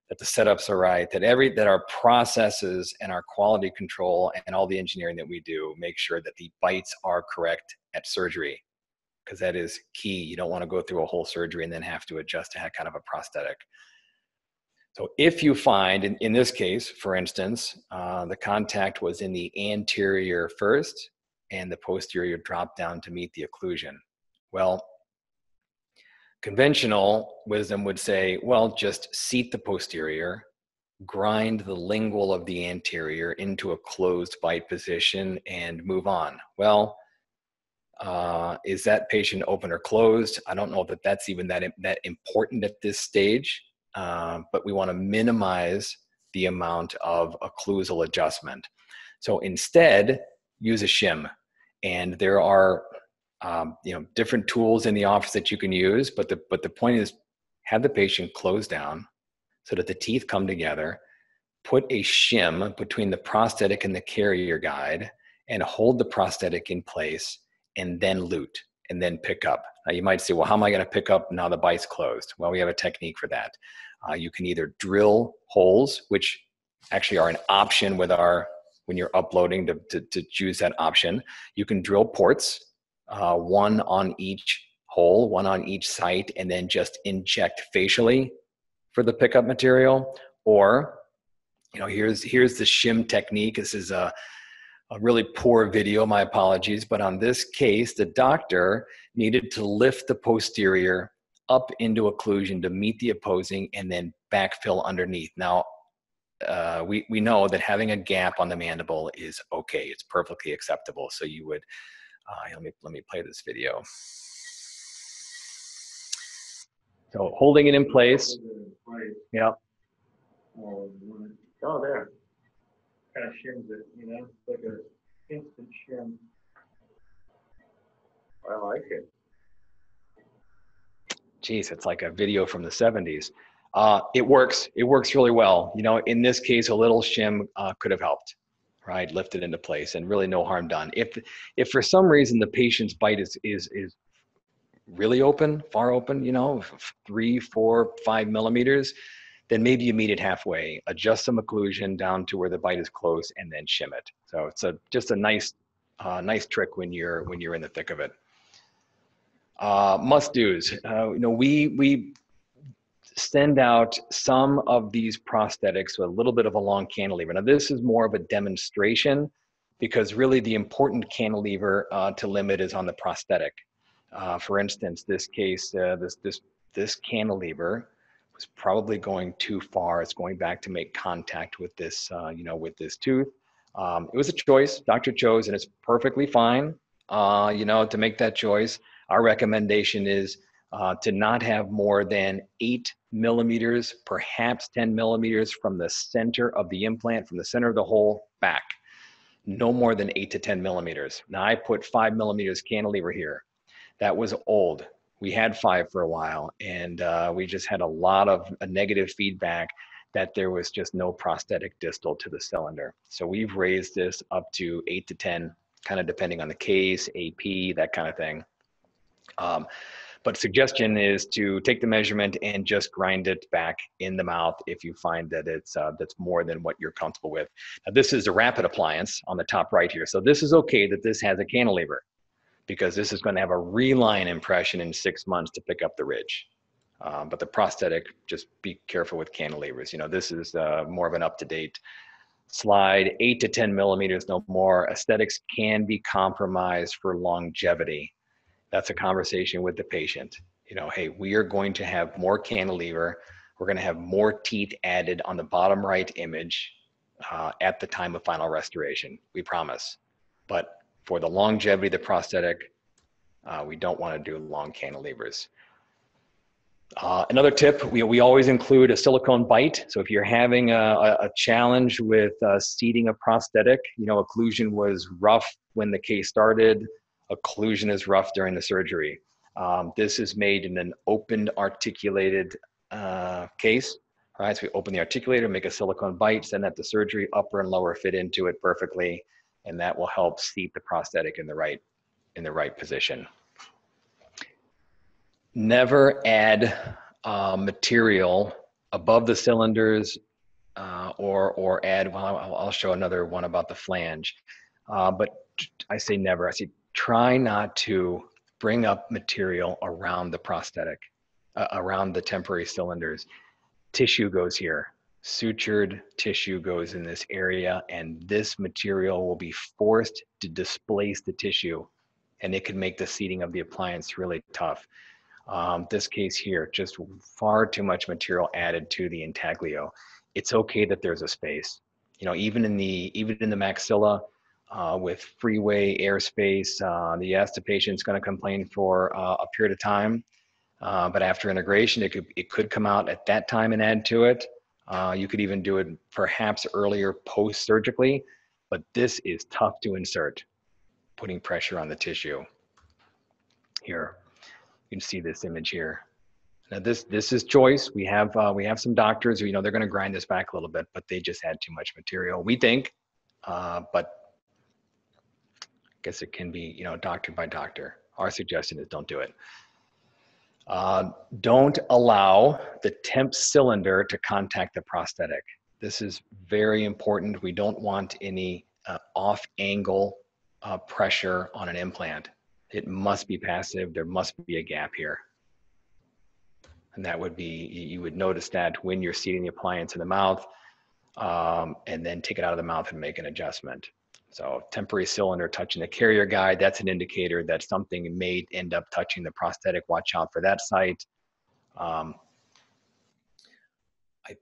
that the setups are right, that, every, that our processes and our quality control and all the engineering that we do make sure that the bites are correct at surgery, because that is key. You don't want to go through a whole surgery and then have to adjust to heck out of a prosthetic. So if you find, in, in this case, for instance, uh, the contact was in the anterior first and the posterior dropped down to meet the occlusion. Well, conventional wisdom would say, well, just seat the posterior, grind the lingual of the anterior into a closed bite position, and move on. Well, uh, is that patient open or closed? I don't know that that's even that, that important at this stage. Uh, but we want to minimize the amount of occlusal adjustment. So instead, use a shim. And there are um, you know, different tools in the office that you can use, but the, but the point is, have the patient close down so that the teeth come together, put a shim between the prosthetic and the carrier guide, and hold the prosthetic in place and then loot and then pick up. Now you might say, well, how am I going to pick up now the bite's closed? Well, we have a technique for that. Uh, you can either drill holes, which actually are an option with our, when you're uploading to, to, to choose that option. You can drill ports, uh, one on each hole, one on each site, and then just inject facially for the pickup material. Or, you know, here's, here's the shim technique. This is a, a really poor video, my apologies. But on this case, the doctor needed to lift the posterior up into occlusion to meet the opposing and then backfill underneath. Now, uh, we, we know that having a gap on the mandible is okay. It's perfectly acceptable. So you would, uh, let me, let me play this video. So holding it in place. Yeah. Oh, there. Kind of shims it, you know, it's like an instant shim. I like it. Geez, it's like a video from the seventies. Uh, it works. It works really well. You know, in this case, a little shim uh, could have helped, right? Lift it into place, and really no harm done. If, if for some reason the patient's bite is is is really open, far open, you know, three, four, five millimeters, then maybe you meet it halfway, adjust some occlusion down to where the bite is close, and then shim it. So it's a just a nice, uh, nice trick when you're when you're in the thick of it. Uh, must do's. Uh, you know, we we. send out some of these prosthetics with a little bit of a long cantilever. Now this is more of a demonstration, because really the important cantilever uh, to limit is on the prosthetic. Uh, for instance, this case, uh, this, this, this cantilever was probably going too far. It's going back to make contact with this, uh, you know, with this tooth. Um, it was a choice, doctor chose, and it's perfectly fine, uh, you know, to make that choice. Our recommendation is Uh, to not have more than eight millimeters, perhaps ten millimeters from the center of the implant, from the center of the hole back. No more than eight to ten millimeters. Now I put five millimeters cantilever here. That was old. We had five for a while, and uh, we just had a lot of uh, negative feedback that there was just no prosthetic distal to the cylinder. So we've raised this up to eight to ten, kind of depending on the case, A P, that kind of thing. Um, But suggestion is to take the measurement and just grind it back in the mouth if you find that it's uh, that's more than what you're comfortable with. Now, this is the RAPID appliance on the top right here. So this is okay that this has a cantilever, because this is going to have a reline impression in six months to pick up the ridge. Um, but the prosthetic, just be careful with cantilevers. You know, this is uh, more of an up-to-date slide. Eight to ten millimeters, no more. Aesthetics can be compromised for longevity. That's a conversation with the patient. You know, hey, we are going to have more cantilever. We're going to have more teeth added on the bottom right image uh, at the time of final restoration. We promise. But for the longevity of the prosthetic, uh, we don't want to do long cantilevers. Uh, another tip, we, we always include a silicone bite. So if you're having a, a challenge with uh, seating a prosthetic, you know, occlusion was rough when the case started. Occlusion is rough during the surgery. Um, this is made in an opened articulated uh, case. All right, so we open the articulator, make a silicone bite, send that to surgery, upper and lower fit into it perfectly, and that will help seat the prosthetic in the right, in the right position. Never add uh, material above the cylinders uh, or, or add, well, I'll show another one about the flange, uh, but I say never, I say try not to bring up material around the prosthetic, uh, around the temporary cylinders. Tissue goes here. Sutured tissue goes in this area, and this material will be forced to displace the tissue, and it can make the seating of the appliance really tough. Um, this case here, just far too much material added to the intaglio. It's okay that there's a space. You know, even in the, even in the maxilla, Uh, with freeway airspace, uh, the yes, the patient's going to complain for uh, a period of time, uh, but after integration, it could it could come out at that time and add to it. Uh, you could even do it perhaps earlier post-surgically, but this is tough to insert, putting pressure on the tissue. Here, you can see this image here. Now this this is choice. We have uh, we have some doctors who, you know, they're going to grind this back a little bit, but they just had too much material, we think, uh, but. guess it can be, you know, doctor by doctor. Our suggestion is don't do it. Uh, don't allow the temp cylinder to contact the prosthetic. This is very important. We don't want any uh, off-angle uh, pressure on an implant. It must be passive. There must be a gap here. And that would be, you would notice that when you're seating the appliance in the mouth, um, and then take it out of the mouth and make an adjustment. So temporary cylinder touching the carrier guide, that's an indicator that something may end up touching the prosthetic. Watch out for that site. Um, I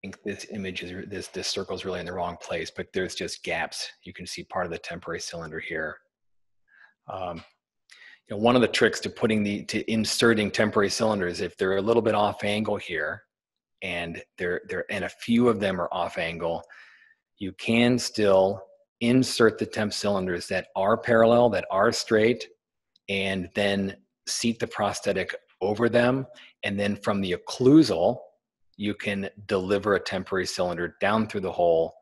think this image, is this, this circle is really in the wrong place, but there's just gaps. You can see part of the temporary cylinder here. Um, you know, one of the tricks to putting the, to inserting temporary cylinders, if they're a little bit off angle here, and they're, they're, and a few of them are off angle, you can still insert the temp cylinders that are parallel, that are straight, and then seat the prosthetic over them. And then from the occlusal, you can deliver a temporary cylinder down through the hole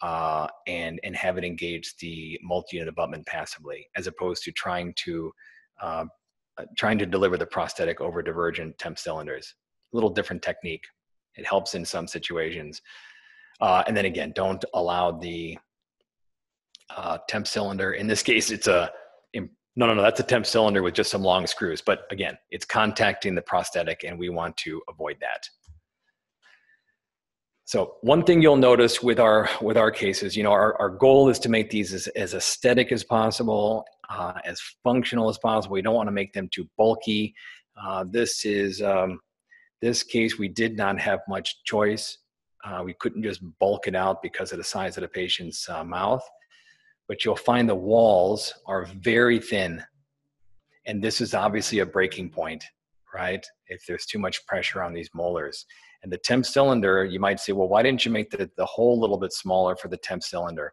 uh, and, and have it engage the multi-unit abutment passively, as opposed to trying to, uh, trying to deliver the prosthetic over divergent temp cylinders. A little different technique. It helps in some situations. Uh, and then again, don't allow the uh, temp cylinder. In this case, it's a, no, no, no, that's a temp cylinder with just some long screws. But again, it's contacting the prosthetic, and we want to avoid that. So one thing you'll notice with our, with our cases, you know, our, our goal is to make these as, as aesthetic as possible, uh, as functional as possible. We don't want to make them too bulky. Uh, this is, um, this case, we did not have much choice. Uh, we couldn't just bulk it out because of the size of the patient's uh, mouth, but you'll find the walls are very thin. And this is obviously a breaking point, right? If there's too much pressure on these molars. And the temp cylinder, you might say, well, why didn't you make the, the hole a little bit smaller for the temp cylinder?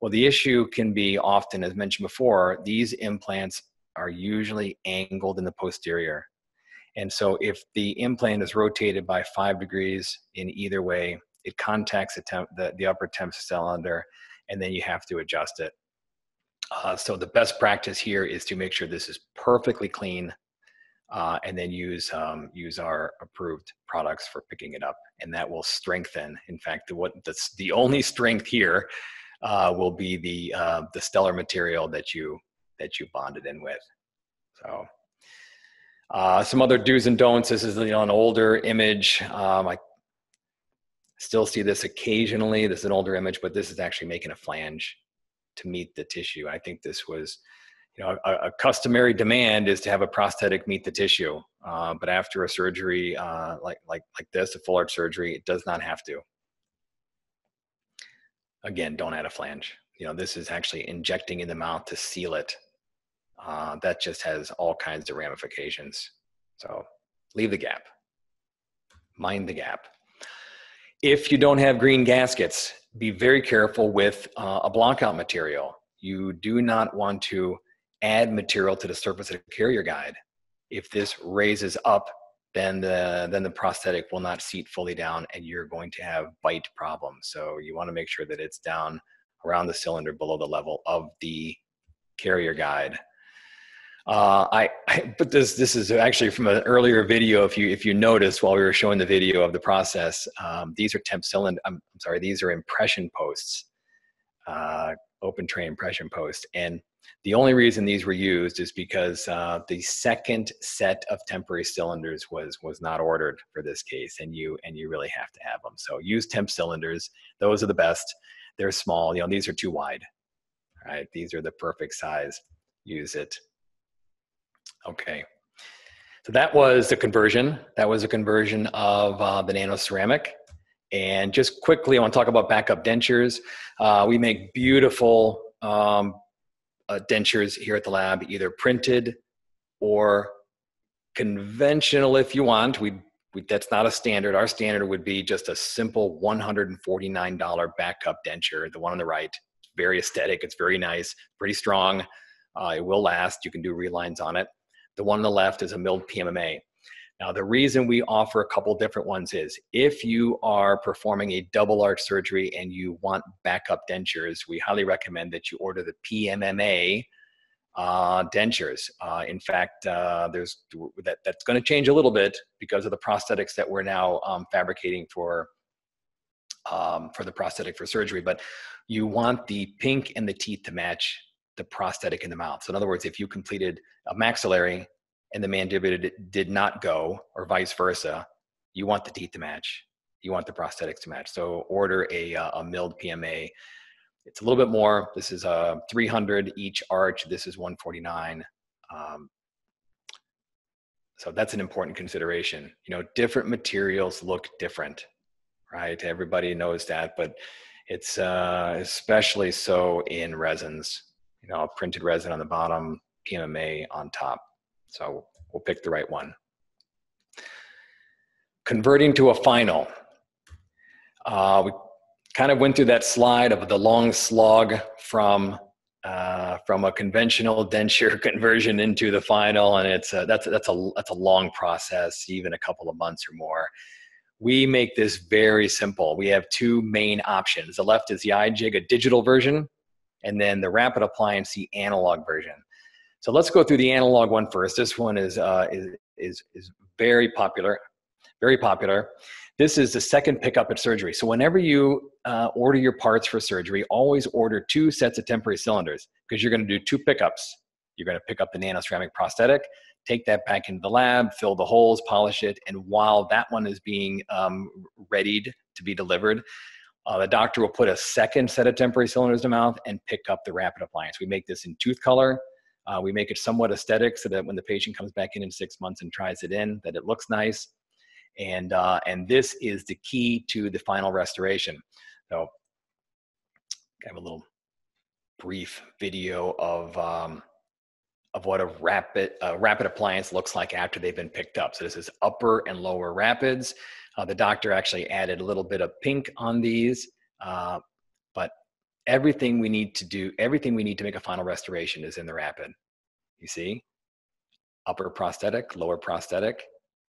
Well, the issue can be often, as mentioned before, these implants are usually angled in the posterior. And so if the implant is rotated by five degrees in either way, it contacts the, temp, the, the upper temp cylinder, and then you have to adjust it. Uh, so the best practice here is to make sure this is perfectly clean, uh, and then use, um, use our approved products for picking it up. And that will strengthen. In fact, the, what, that's the only strength here uh, will be the, uh, the Stellar material that you, that you bonded in with. So. Uh, some other do's and don'ts. This is, you know, an older image. Um, I still see this occasionally. This is an older image, but this is actually making a flange to meet the tissue. I think this was, you know, a, a customary demand is to have a prosthetic meet the tissue. Uh, but after a surgery uh, like, like, like this, a full arch surgery, it does not have to. Again, don't add a flange. You know, this is actually injecting in the mouth to seal it. Uh, that just has all kinds of ramifications. So leave the gap, mind the gap. If you don't have green gaskets, be very careful with uh, a blockout material. You do not want to add material to the surface of the carrier guide. If this raises up, then the, then the prosthetic will not seat fully down, and you're going to have bite problems. So you want to make sure that it's down around the cylinder below the level of the carrier guide. Uh, I, I put this, this is actually from an earlier video. If you, if you noticed while we were showing the video of the process, um, these are temp cylinder, I'm, I'm sorry, these are impression posts, uh, open tray impression posts. And the only reason these were used is because uh, the second set of temporary cylinders was, was not ordered for this case. And you, and you really have to have them. So use temp cylinders. Those are the best. They're small. You know, these are too wide, right? These are the perfect size. Use it. Okay, so that was the conversion. That was a conversion of uh, the nano-ceramic. And just quickly, I want to talk about backup dentures. Uh, we make beautiful um, uh, dentures here at the lab, either printed or conventional if you want. We, we, that's not a standard. Our standard would be just a simple one hundred forty-nine dollar backup denture, the one on the right. It's very aesthetic. It's very nice, pretty strong. Uh, it will last. You can do relines on it. The one on the left is a milled P M M A. Now, the reason we offer a couple different ones is if you are performing a double arch surgery and you want backup dentures, we highly recommend that you order the P M M A uh, dentures. Uh, in fact, uh, there's that, that's going to change a little bit because of the prosthetics that we're now um, fabricating for um, for the prosthetic for surgery. But you want the pink and the teeth to match the prosthetic in the mouth. So in other words, if you completed a maxillary and the mandibular did not go, or vice versa, you want the teeth to match. You want the prosthetics to match. So order a, a milled P M A. It's a little bit more. This is a three hundred each arch. This is one forty-nine. Um, so that's an important consideration. You know, different materials look different, right? Everybody knows that, but it's uh, especially so in resins. You know, printed resin on the bottom, P M M A on top. So we'll pick the right one. Converting to a final. Uh, we kind of went through that slide of the long slog from uh, from a conventional denture conversion into the final, and it's a, that's that's a that's a long process, even a couple of months or more. We make this very simple. We have two main options. The left is the iJIG, a digital version, and then the RAPID appliance, the analog version. So let's go through the analog one first. This one is, uh, is, is, is very popular, very popular. This is the second pickup at surgery. So whenever you uh, order your parts for surgery, always order two sets of temporary cylinders because you're going to do two pickups. You're going to pick up the nano-ceramic prosthetic, take that back into the lab, fill the holes, polish it, and while that one is being um, readied to be delivered, Uh, the doctor will put a second set of temporary cylinders in the mouth and pick up the RAPID appliance. We make this in tooth color. Uh, we make it somewhat aesthetic so that when the patient comes back in in six months and tries it in, that it looks nice. And, uh, and this is the key to the final restoration. So I have a little brief video of, um, of what a RAPID, a RAPID appliance looks like after they've been picked up. So this is upper and lower RAPIDs. Uh, the doctor actually added a little bit of pink on these, uh, but everything we need to do, everything we need to make a final restoration is in the RAPID. You see, upper prosthetic, lower prosthetic,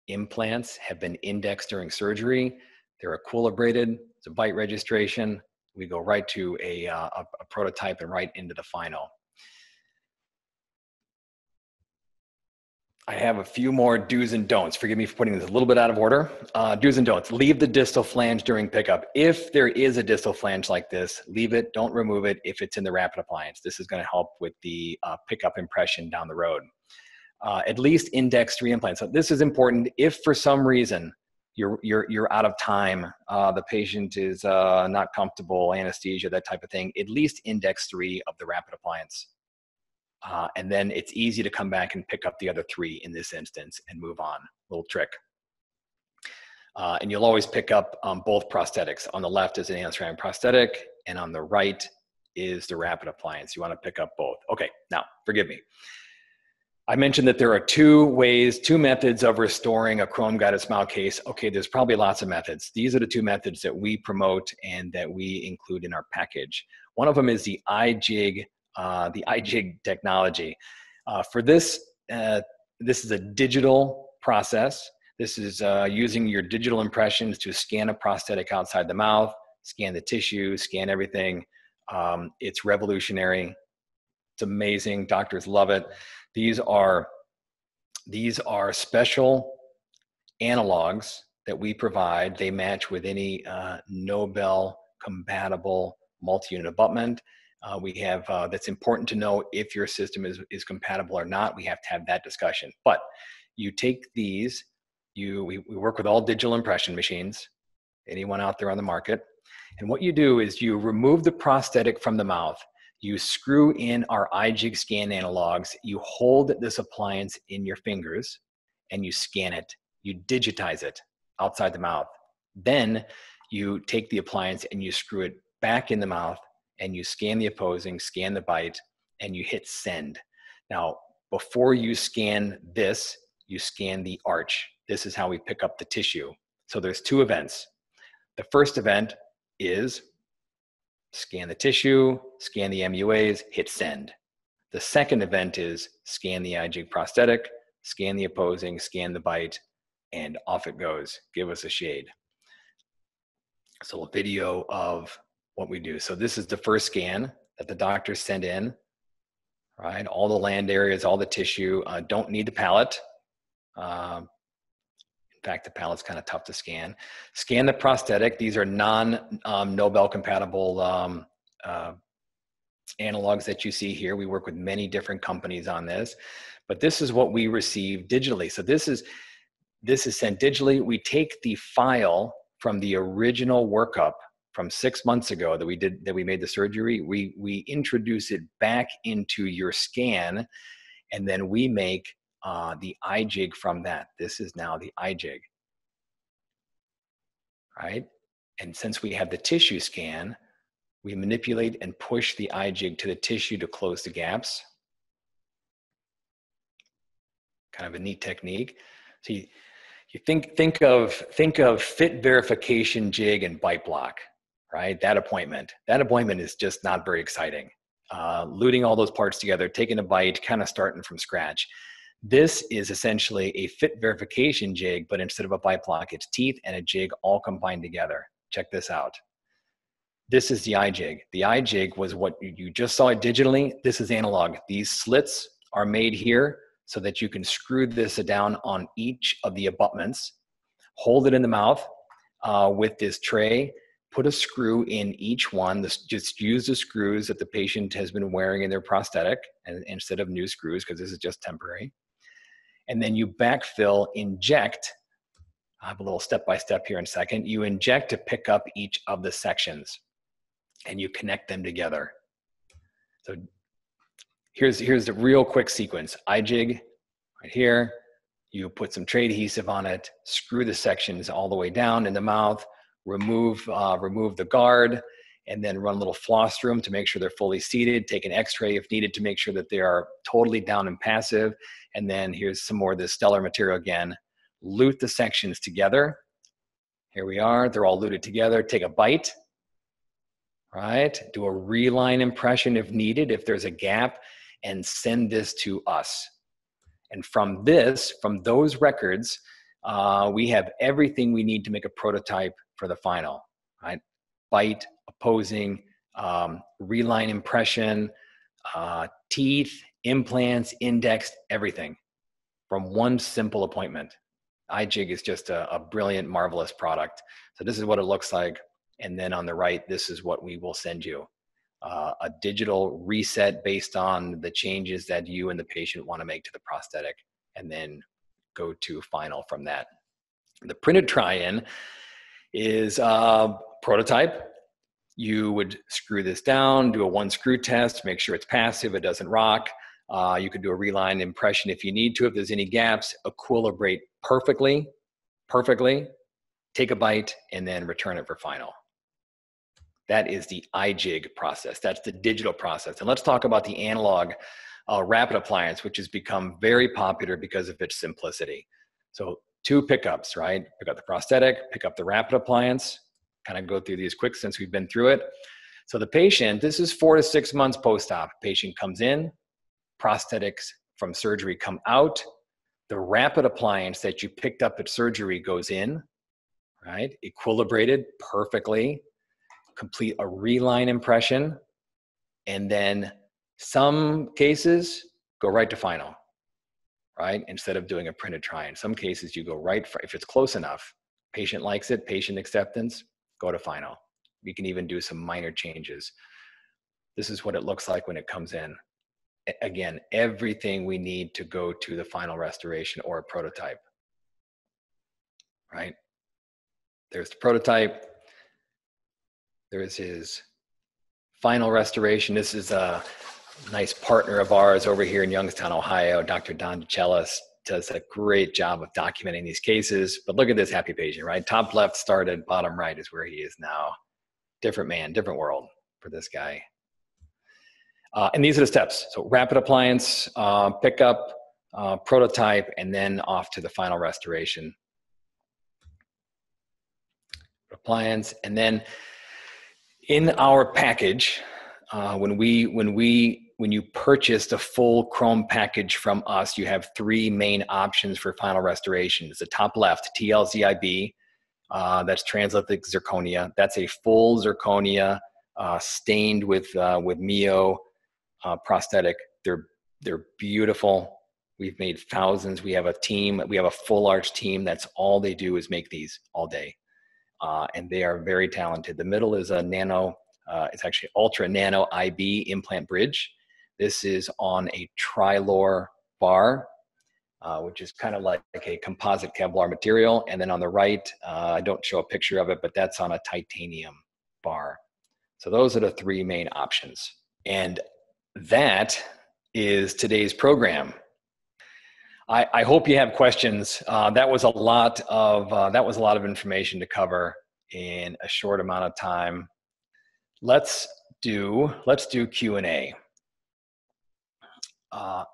implants have been indexed during surgery. They're equilibrated, it's a bite registration. We go right to a, uh, a, a prototype and right into the final. I have a few more do's and don'ts. Forgive me for putting this a little bit out of order. Uh, do's and don'ts. Leave the distal flange during pickup. If there is a distal flange like this, leave it. Don't remove it if it's in the RAPID appliance. This is going to help with the uh, pickup impression down the road. Uh, at least index three implants. So this is important. If for some reason you're, you're, you're out of time, uh, the patient is uh, not comfortable, anesthesia, that type of thing, at least index three of the RAPID appliance. Uh, and then it's easy to come back and pick up the other three in this instance and move on. Little trick. Uh, and you'll always pick up um, both prosthetics. On the left is an nano-ceramic prosthetic, and on the right is the RAPID appliance. You want to pick up both. Okay, now forgive me. I mentioned that there are two ways, two methods of restoring a Chrome Guided Smile case. Okay, there's probably lots of methods. These are the two methods that we promote and that we include in our package. One of them is the iJIG. Uh, the iJIG technology. Uh, for this, uh, this is a digital process. This is uh, using your digital impressions to scan a prosthetic outside the mouth, scan the tissue, scan everything. Um, it's revolutionary. It's amazing. Doctors love it. These are, these are special analogs that we provide. They match with any uh, Nobel compatible multi-unit abutment. Uh, we have, uh, that's important to know if your system is, is compatible or not. We have to have that discussion. But you take these, you, we, we work with all digital impression machines, anyone out there on the market. And what you do is you remove the prosthetic from the mouth. You screw in our iJIG scan analogs. You hold this appliance in your fingers and you scan it. You digitize it outside the mouth. Then you take the appliance and you screw it back in the mouth, and you scan the opposing, scan the bite, and you hit send. Now, before you scan this, you scan the arch. This is how we pick up the tissue. So there's two events. The first event is scan the tissue, scan the M U As, hit send. The second event is scan the iJIG prosthetic, scan the opposing, scan the bite, and off it goes. Give us a shade. So a video of what we do. So this is the first scan that the doctor sent in, right? All the land areas, all the tissue. Uh, don't need the palate. Um, in fact, the palate's kind of tough to scan. Scan the prosthetic. These are non um, Nobel compatible um, uh, analogs that you see here. We work with many different companies on this, but this is what we receive digitally. So this is, this is sent digitally. We take the file from the original workup from six months ago that we did, that we made the surgery. We, we introduce it back into your scan, and then we make uh, the iJIG from that. This is now the iJIG, right? And since we have the tissue scan, we manipulate and push the iJIG to the tissue to close the gaps. Kind of a neat technique. So you, you think, think, of, think of fit verification jig and bite block, right? That appointment. That appointment is just not very exciting. Uh, looting all those parts together, taking a bite, kind of starting from scratch. This is essentially a fit verification jig, but instead of a bite block, it's teeth and a jig all combined together. Check this out. This is the iJIG. The iJIG was what you just saw digitally. This is analog. These slits are made here so that you can screw this down on each of the abutments, hold it in the mouth uh, with this tray, put a screw in each one. This, just use the screws that the patient has been wearing in their prosthetic and, and instead of new screws, because this is just temporary. And then you backfill, inject. I have a little step-by-step here in a second. You inject to pick up each of the sections, and you connect them together. So here's, here's the real quick sequence. iJIG right here. You put some tray adhesive on it, screw the sections all the way down in the mouth, remove, uh, remove the guard, and then run a little flostrum to make sure they're fully seated, take an x-ray if needed to make sure that they are totally down and passive. And then here's some more of this Stellar material again. Loot the sections together. Here we are. They're all looted together. Take a bite. Right? Do a reline impression if needed, if there's a gap, and send this to us. And from this, from those records, uh, we have everything we need to make a prototype for the final, right? Bite, opposing, um, reline impression, uh, teeth, implants, index, everything from one simple appointment. iJIG is just a, a brilliant, marvelous product. So this is what it looks like. And then on the right, this is what we will send you, uh, a digital reset based on the changes that you and the patient want to make to the prosthetic, and then go to final from that. The printed try-in is a prototype. You would screw this down, do a one screw test, make sure it's passive, it doesn't rock. Uh, you could do a reline impression if you need to, if there's any gaps, equilibrate perfectly, perfectly, take a bite, and then return it for final. That is the iJIG process. That's the digital process. And let's talk about the analog uh, RAPID appliance, which has become very popular because of its simplicity. So two pickups, right? Pick up the prosthetic, pick up the RAPID appliance, kind of go through these quick since we've been through it. So the patient, this is four to six months post-op. Patient comes in, prosthetics from surgery come out. The RAPID appliance that you picked up at surgery goes in, right? Equilibrated perfectly, complete a reline impression, and then some cases go right to final, right? Instead of doing a printed try. In some cases you go right, for, if it's close enough, patient likes it, patient acceptance, go to final. We can even do some minor changes. This is what it looks like when it comes in. Again, everything we need to go to the final restoration or a prototype, right? There's the prototype. There is his final restoration. This is a nice partner of ours over here in Youngstown, Ohio. Doctor Don DeCellis does a great job of documenting these cases. But look at this happy patient, right? Top left started, bottom right is where he is now. Different man, different world for this guy. Uh, and these are the steps. So RAPID appliance, uh, pickup, uh, prototype, and then off to the final restoration. Appliance, and then in our package Uh, when we when we when you purchased a full chrome package from us, you have three main options for final restoration. It's the top left, T L Z I B, uh, that's Translithic Zirconia. That's a full zirconia uh, stained with uh, with Mio uh, prosthetic. They're they're beautiful. We've made thousands. We have a team. We have a full arch team. That's all they do is make these all day, uh, and they are very talented. The middle is a nano. Uh, it's actually ultra nano I B implant bridge. This is on a Trilore bar, uh, which is kind of like a composite Kevlar material. And then on the right, uh, I don't show a picture of it, but that's on a titanium bar. So those are the three main options. And that is today's program. I, I hope you have questions. Uh, that was a lot of uh, that was a lot of information to cover in a short amount of time. Let's do let's do Q and A. Uh,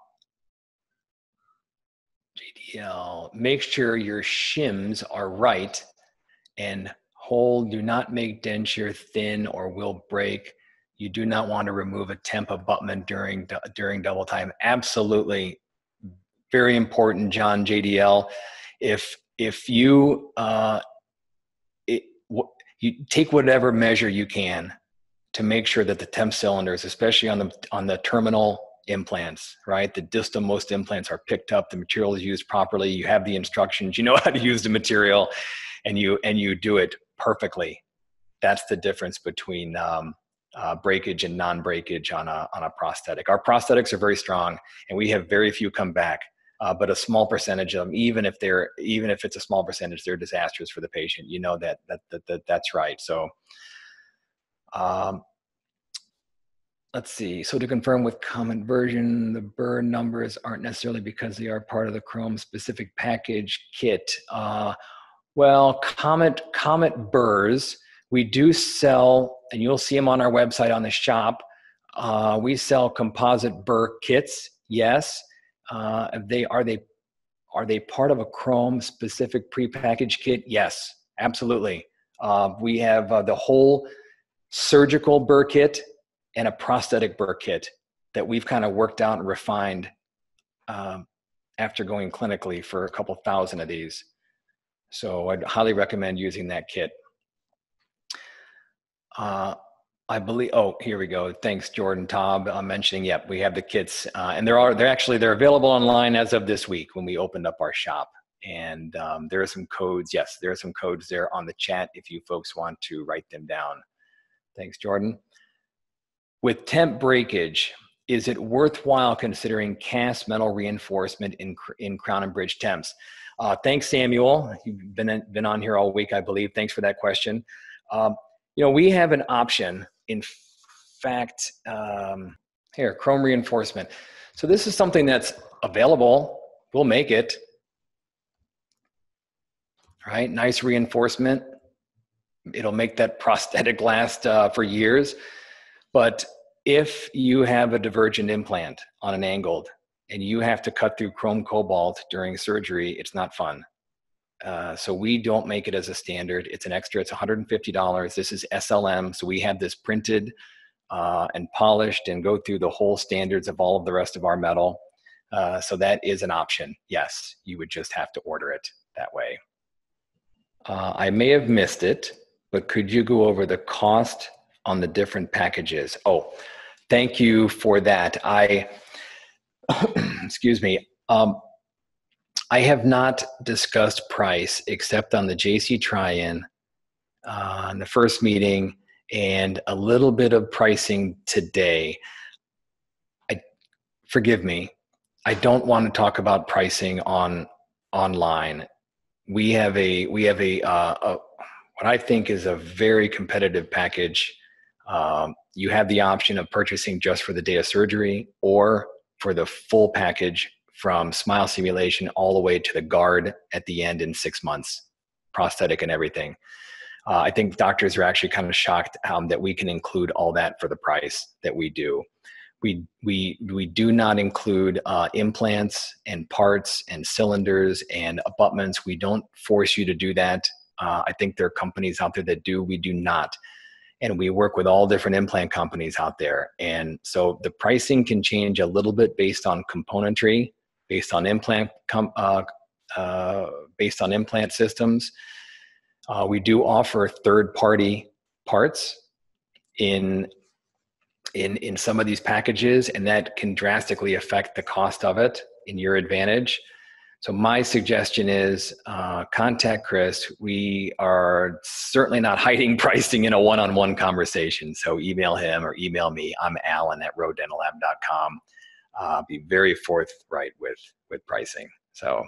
J D L, make sure your shims are right and whole. Do not make denture thin or will break. You do not want to remove a temp abutment during during double time. Absolutely. Very important, John J D L. If if you uh, it, you take whatever measure you can to make sure that the temp cylinders, especially on the on the terminal implants, right, the distal most implants are picked up. The material is used properly. You have the instructions. You know how to use the material, and you and you do it perfectly. That's the difference between um, uh, breakage and non-breakage on a on a prosthetic. Our prosthetics are very strong, and we have very few come back. Uh, but a small percentage of them, even if they're, even if it's a small percentage, they're disastrous for the patient. You know that that that, that that's right. So, um, let's see. So to confirm with Comet version, the burr numbers aren't necessarily because they are part of the Chrome specific package kit. Uh, well, Comet Comet burrs we do sell, and you'll see them on our website on the shop. Uh, we sell composite burr kits. Yes. Uh, they are they are they part of a Chrome specific prepackaged kit? Yes, absolutely. Uh, we have uh, the whole surgical burr kit and a prosthetic burr kit that we've kind of worked out and refined um, after going clinically for a couple thousand of these. So I'd highly recommend using that kit. Uh, I believe, oh, here we go. Thanks, Jordan, Taub, uh, mentioning, yep, we have the kits. Uh, and there are, they're actually, they're available online as of this week when we opened up our shop. And um, there are some codes, yes, there are some codes there on the chat if you folks want to write them down. Thanks, Jordan. With temp breakage, is it worthwhile considering cast metal reinforcement in, in crown and bridge temps? Uh, thanks, Samuel. You've been, been on here all week, I believe. Thanks for that question. Um, you know, we have an option. In fact, um, here, chrome reinforcement. So this is something that's available. We'll make it. All right, nice reinforcement. It'll make that prosthetic last uh, for years. But if you have a divergent implant on an angled and you have to cut through chrome cobalt during surgery, it's not fun. Uh, so we don't make it as a standard. It's an extra, it's one hundred fifty dollars. This is S L M. So we have this printed uh, and polished and go through the whole standards of all of the rest of our metal. Uh, so that is an option. Yes, you would just have to order it that way. Uh, I may have missed it, but could you go over the cost on the different packages? Oh, thank you for that. I, excuse me. Um, I have not discussed price except on the J C try-in uh, on the first meeting and a little bit of pricing today. I, forgive me. I don't want to talk about pricing on online. We have a we have a, uh, a what I think is a very competitive package. Um, you have the option of purchasing just for the day of surgery or for the full package, from smile simulation all the way to the guard at the end in six months, prosthetic and everything. Uh, I think doctors are actually kind of shocked um, that we can include all that for the price that we do. We, we, we do not include uh, implants and parts and cylinders and abutments. We don't force you to do that. Uh, I think there are companies out there that do. We do not. and we work with all different implant companies out there. And so the pricing can change a little bit based on componentry, based on implant, com uh, uh, based on implant systems. Uh, we do offer third-party parts in, in, in some of these packages, and that can drastically affect the cost of it in your advantage. So my suggestion is uh, contact Chris. We are certainly not hiding pricing in a one-on-one conversation. So email him or email me. I'm Alan at Roe Dental Lab dot com. Uh, be very forthright with, with pricing. So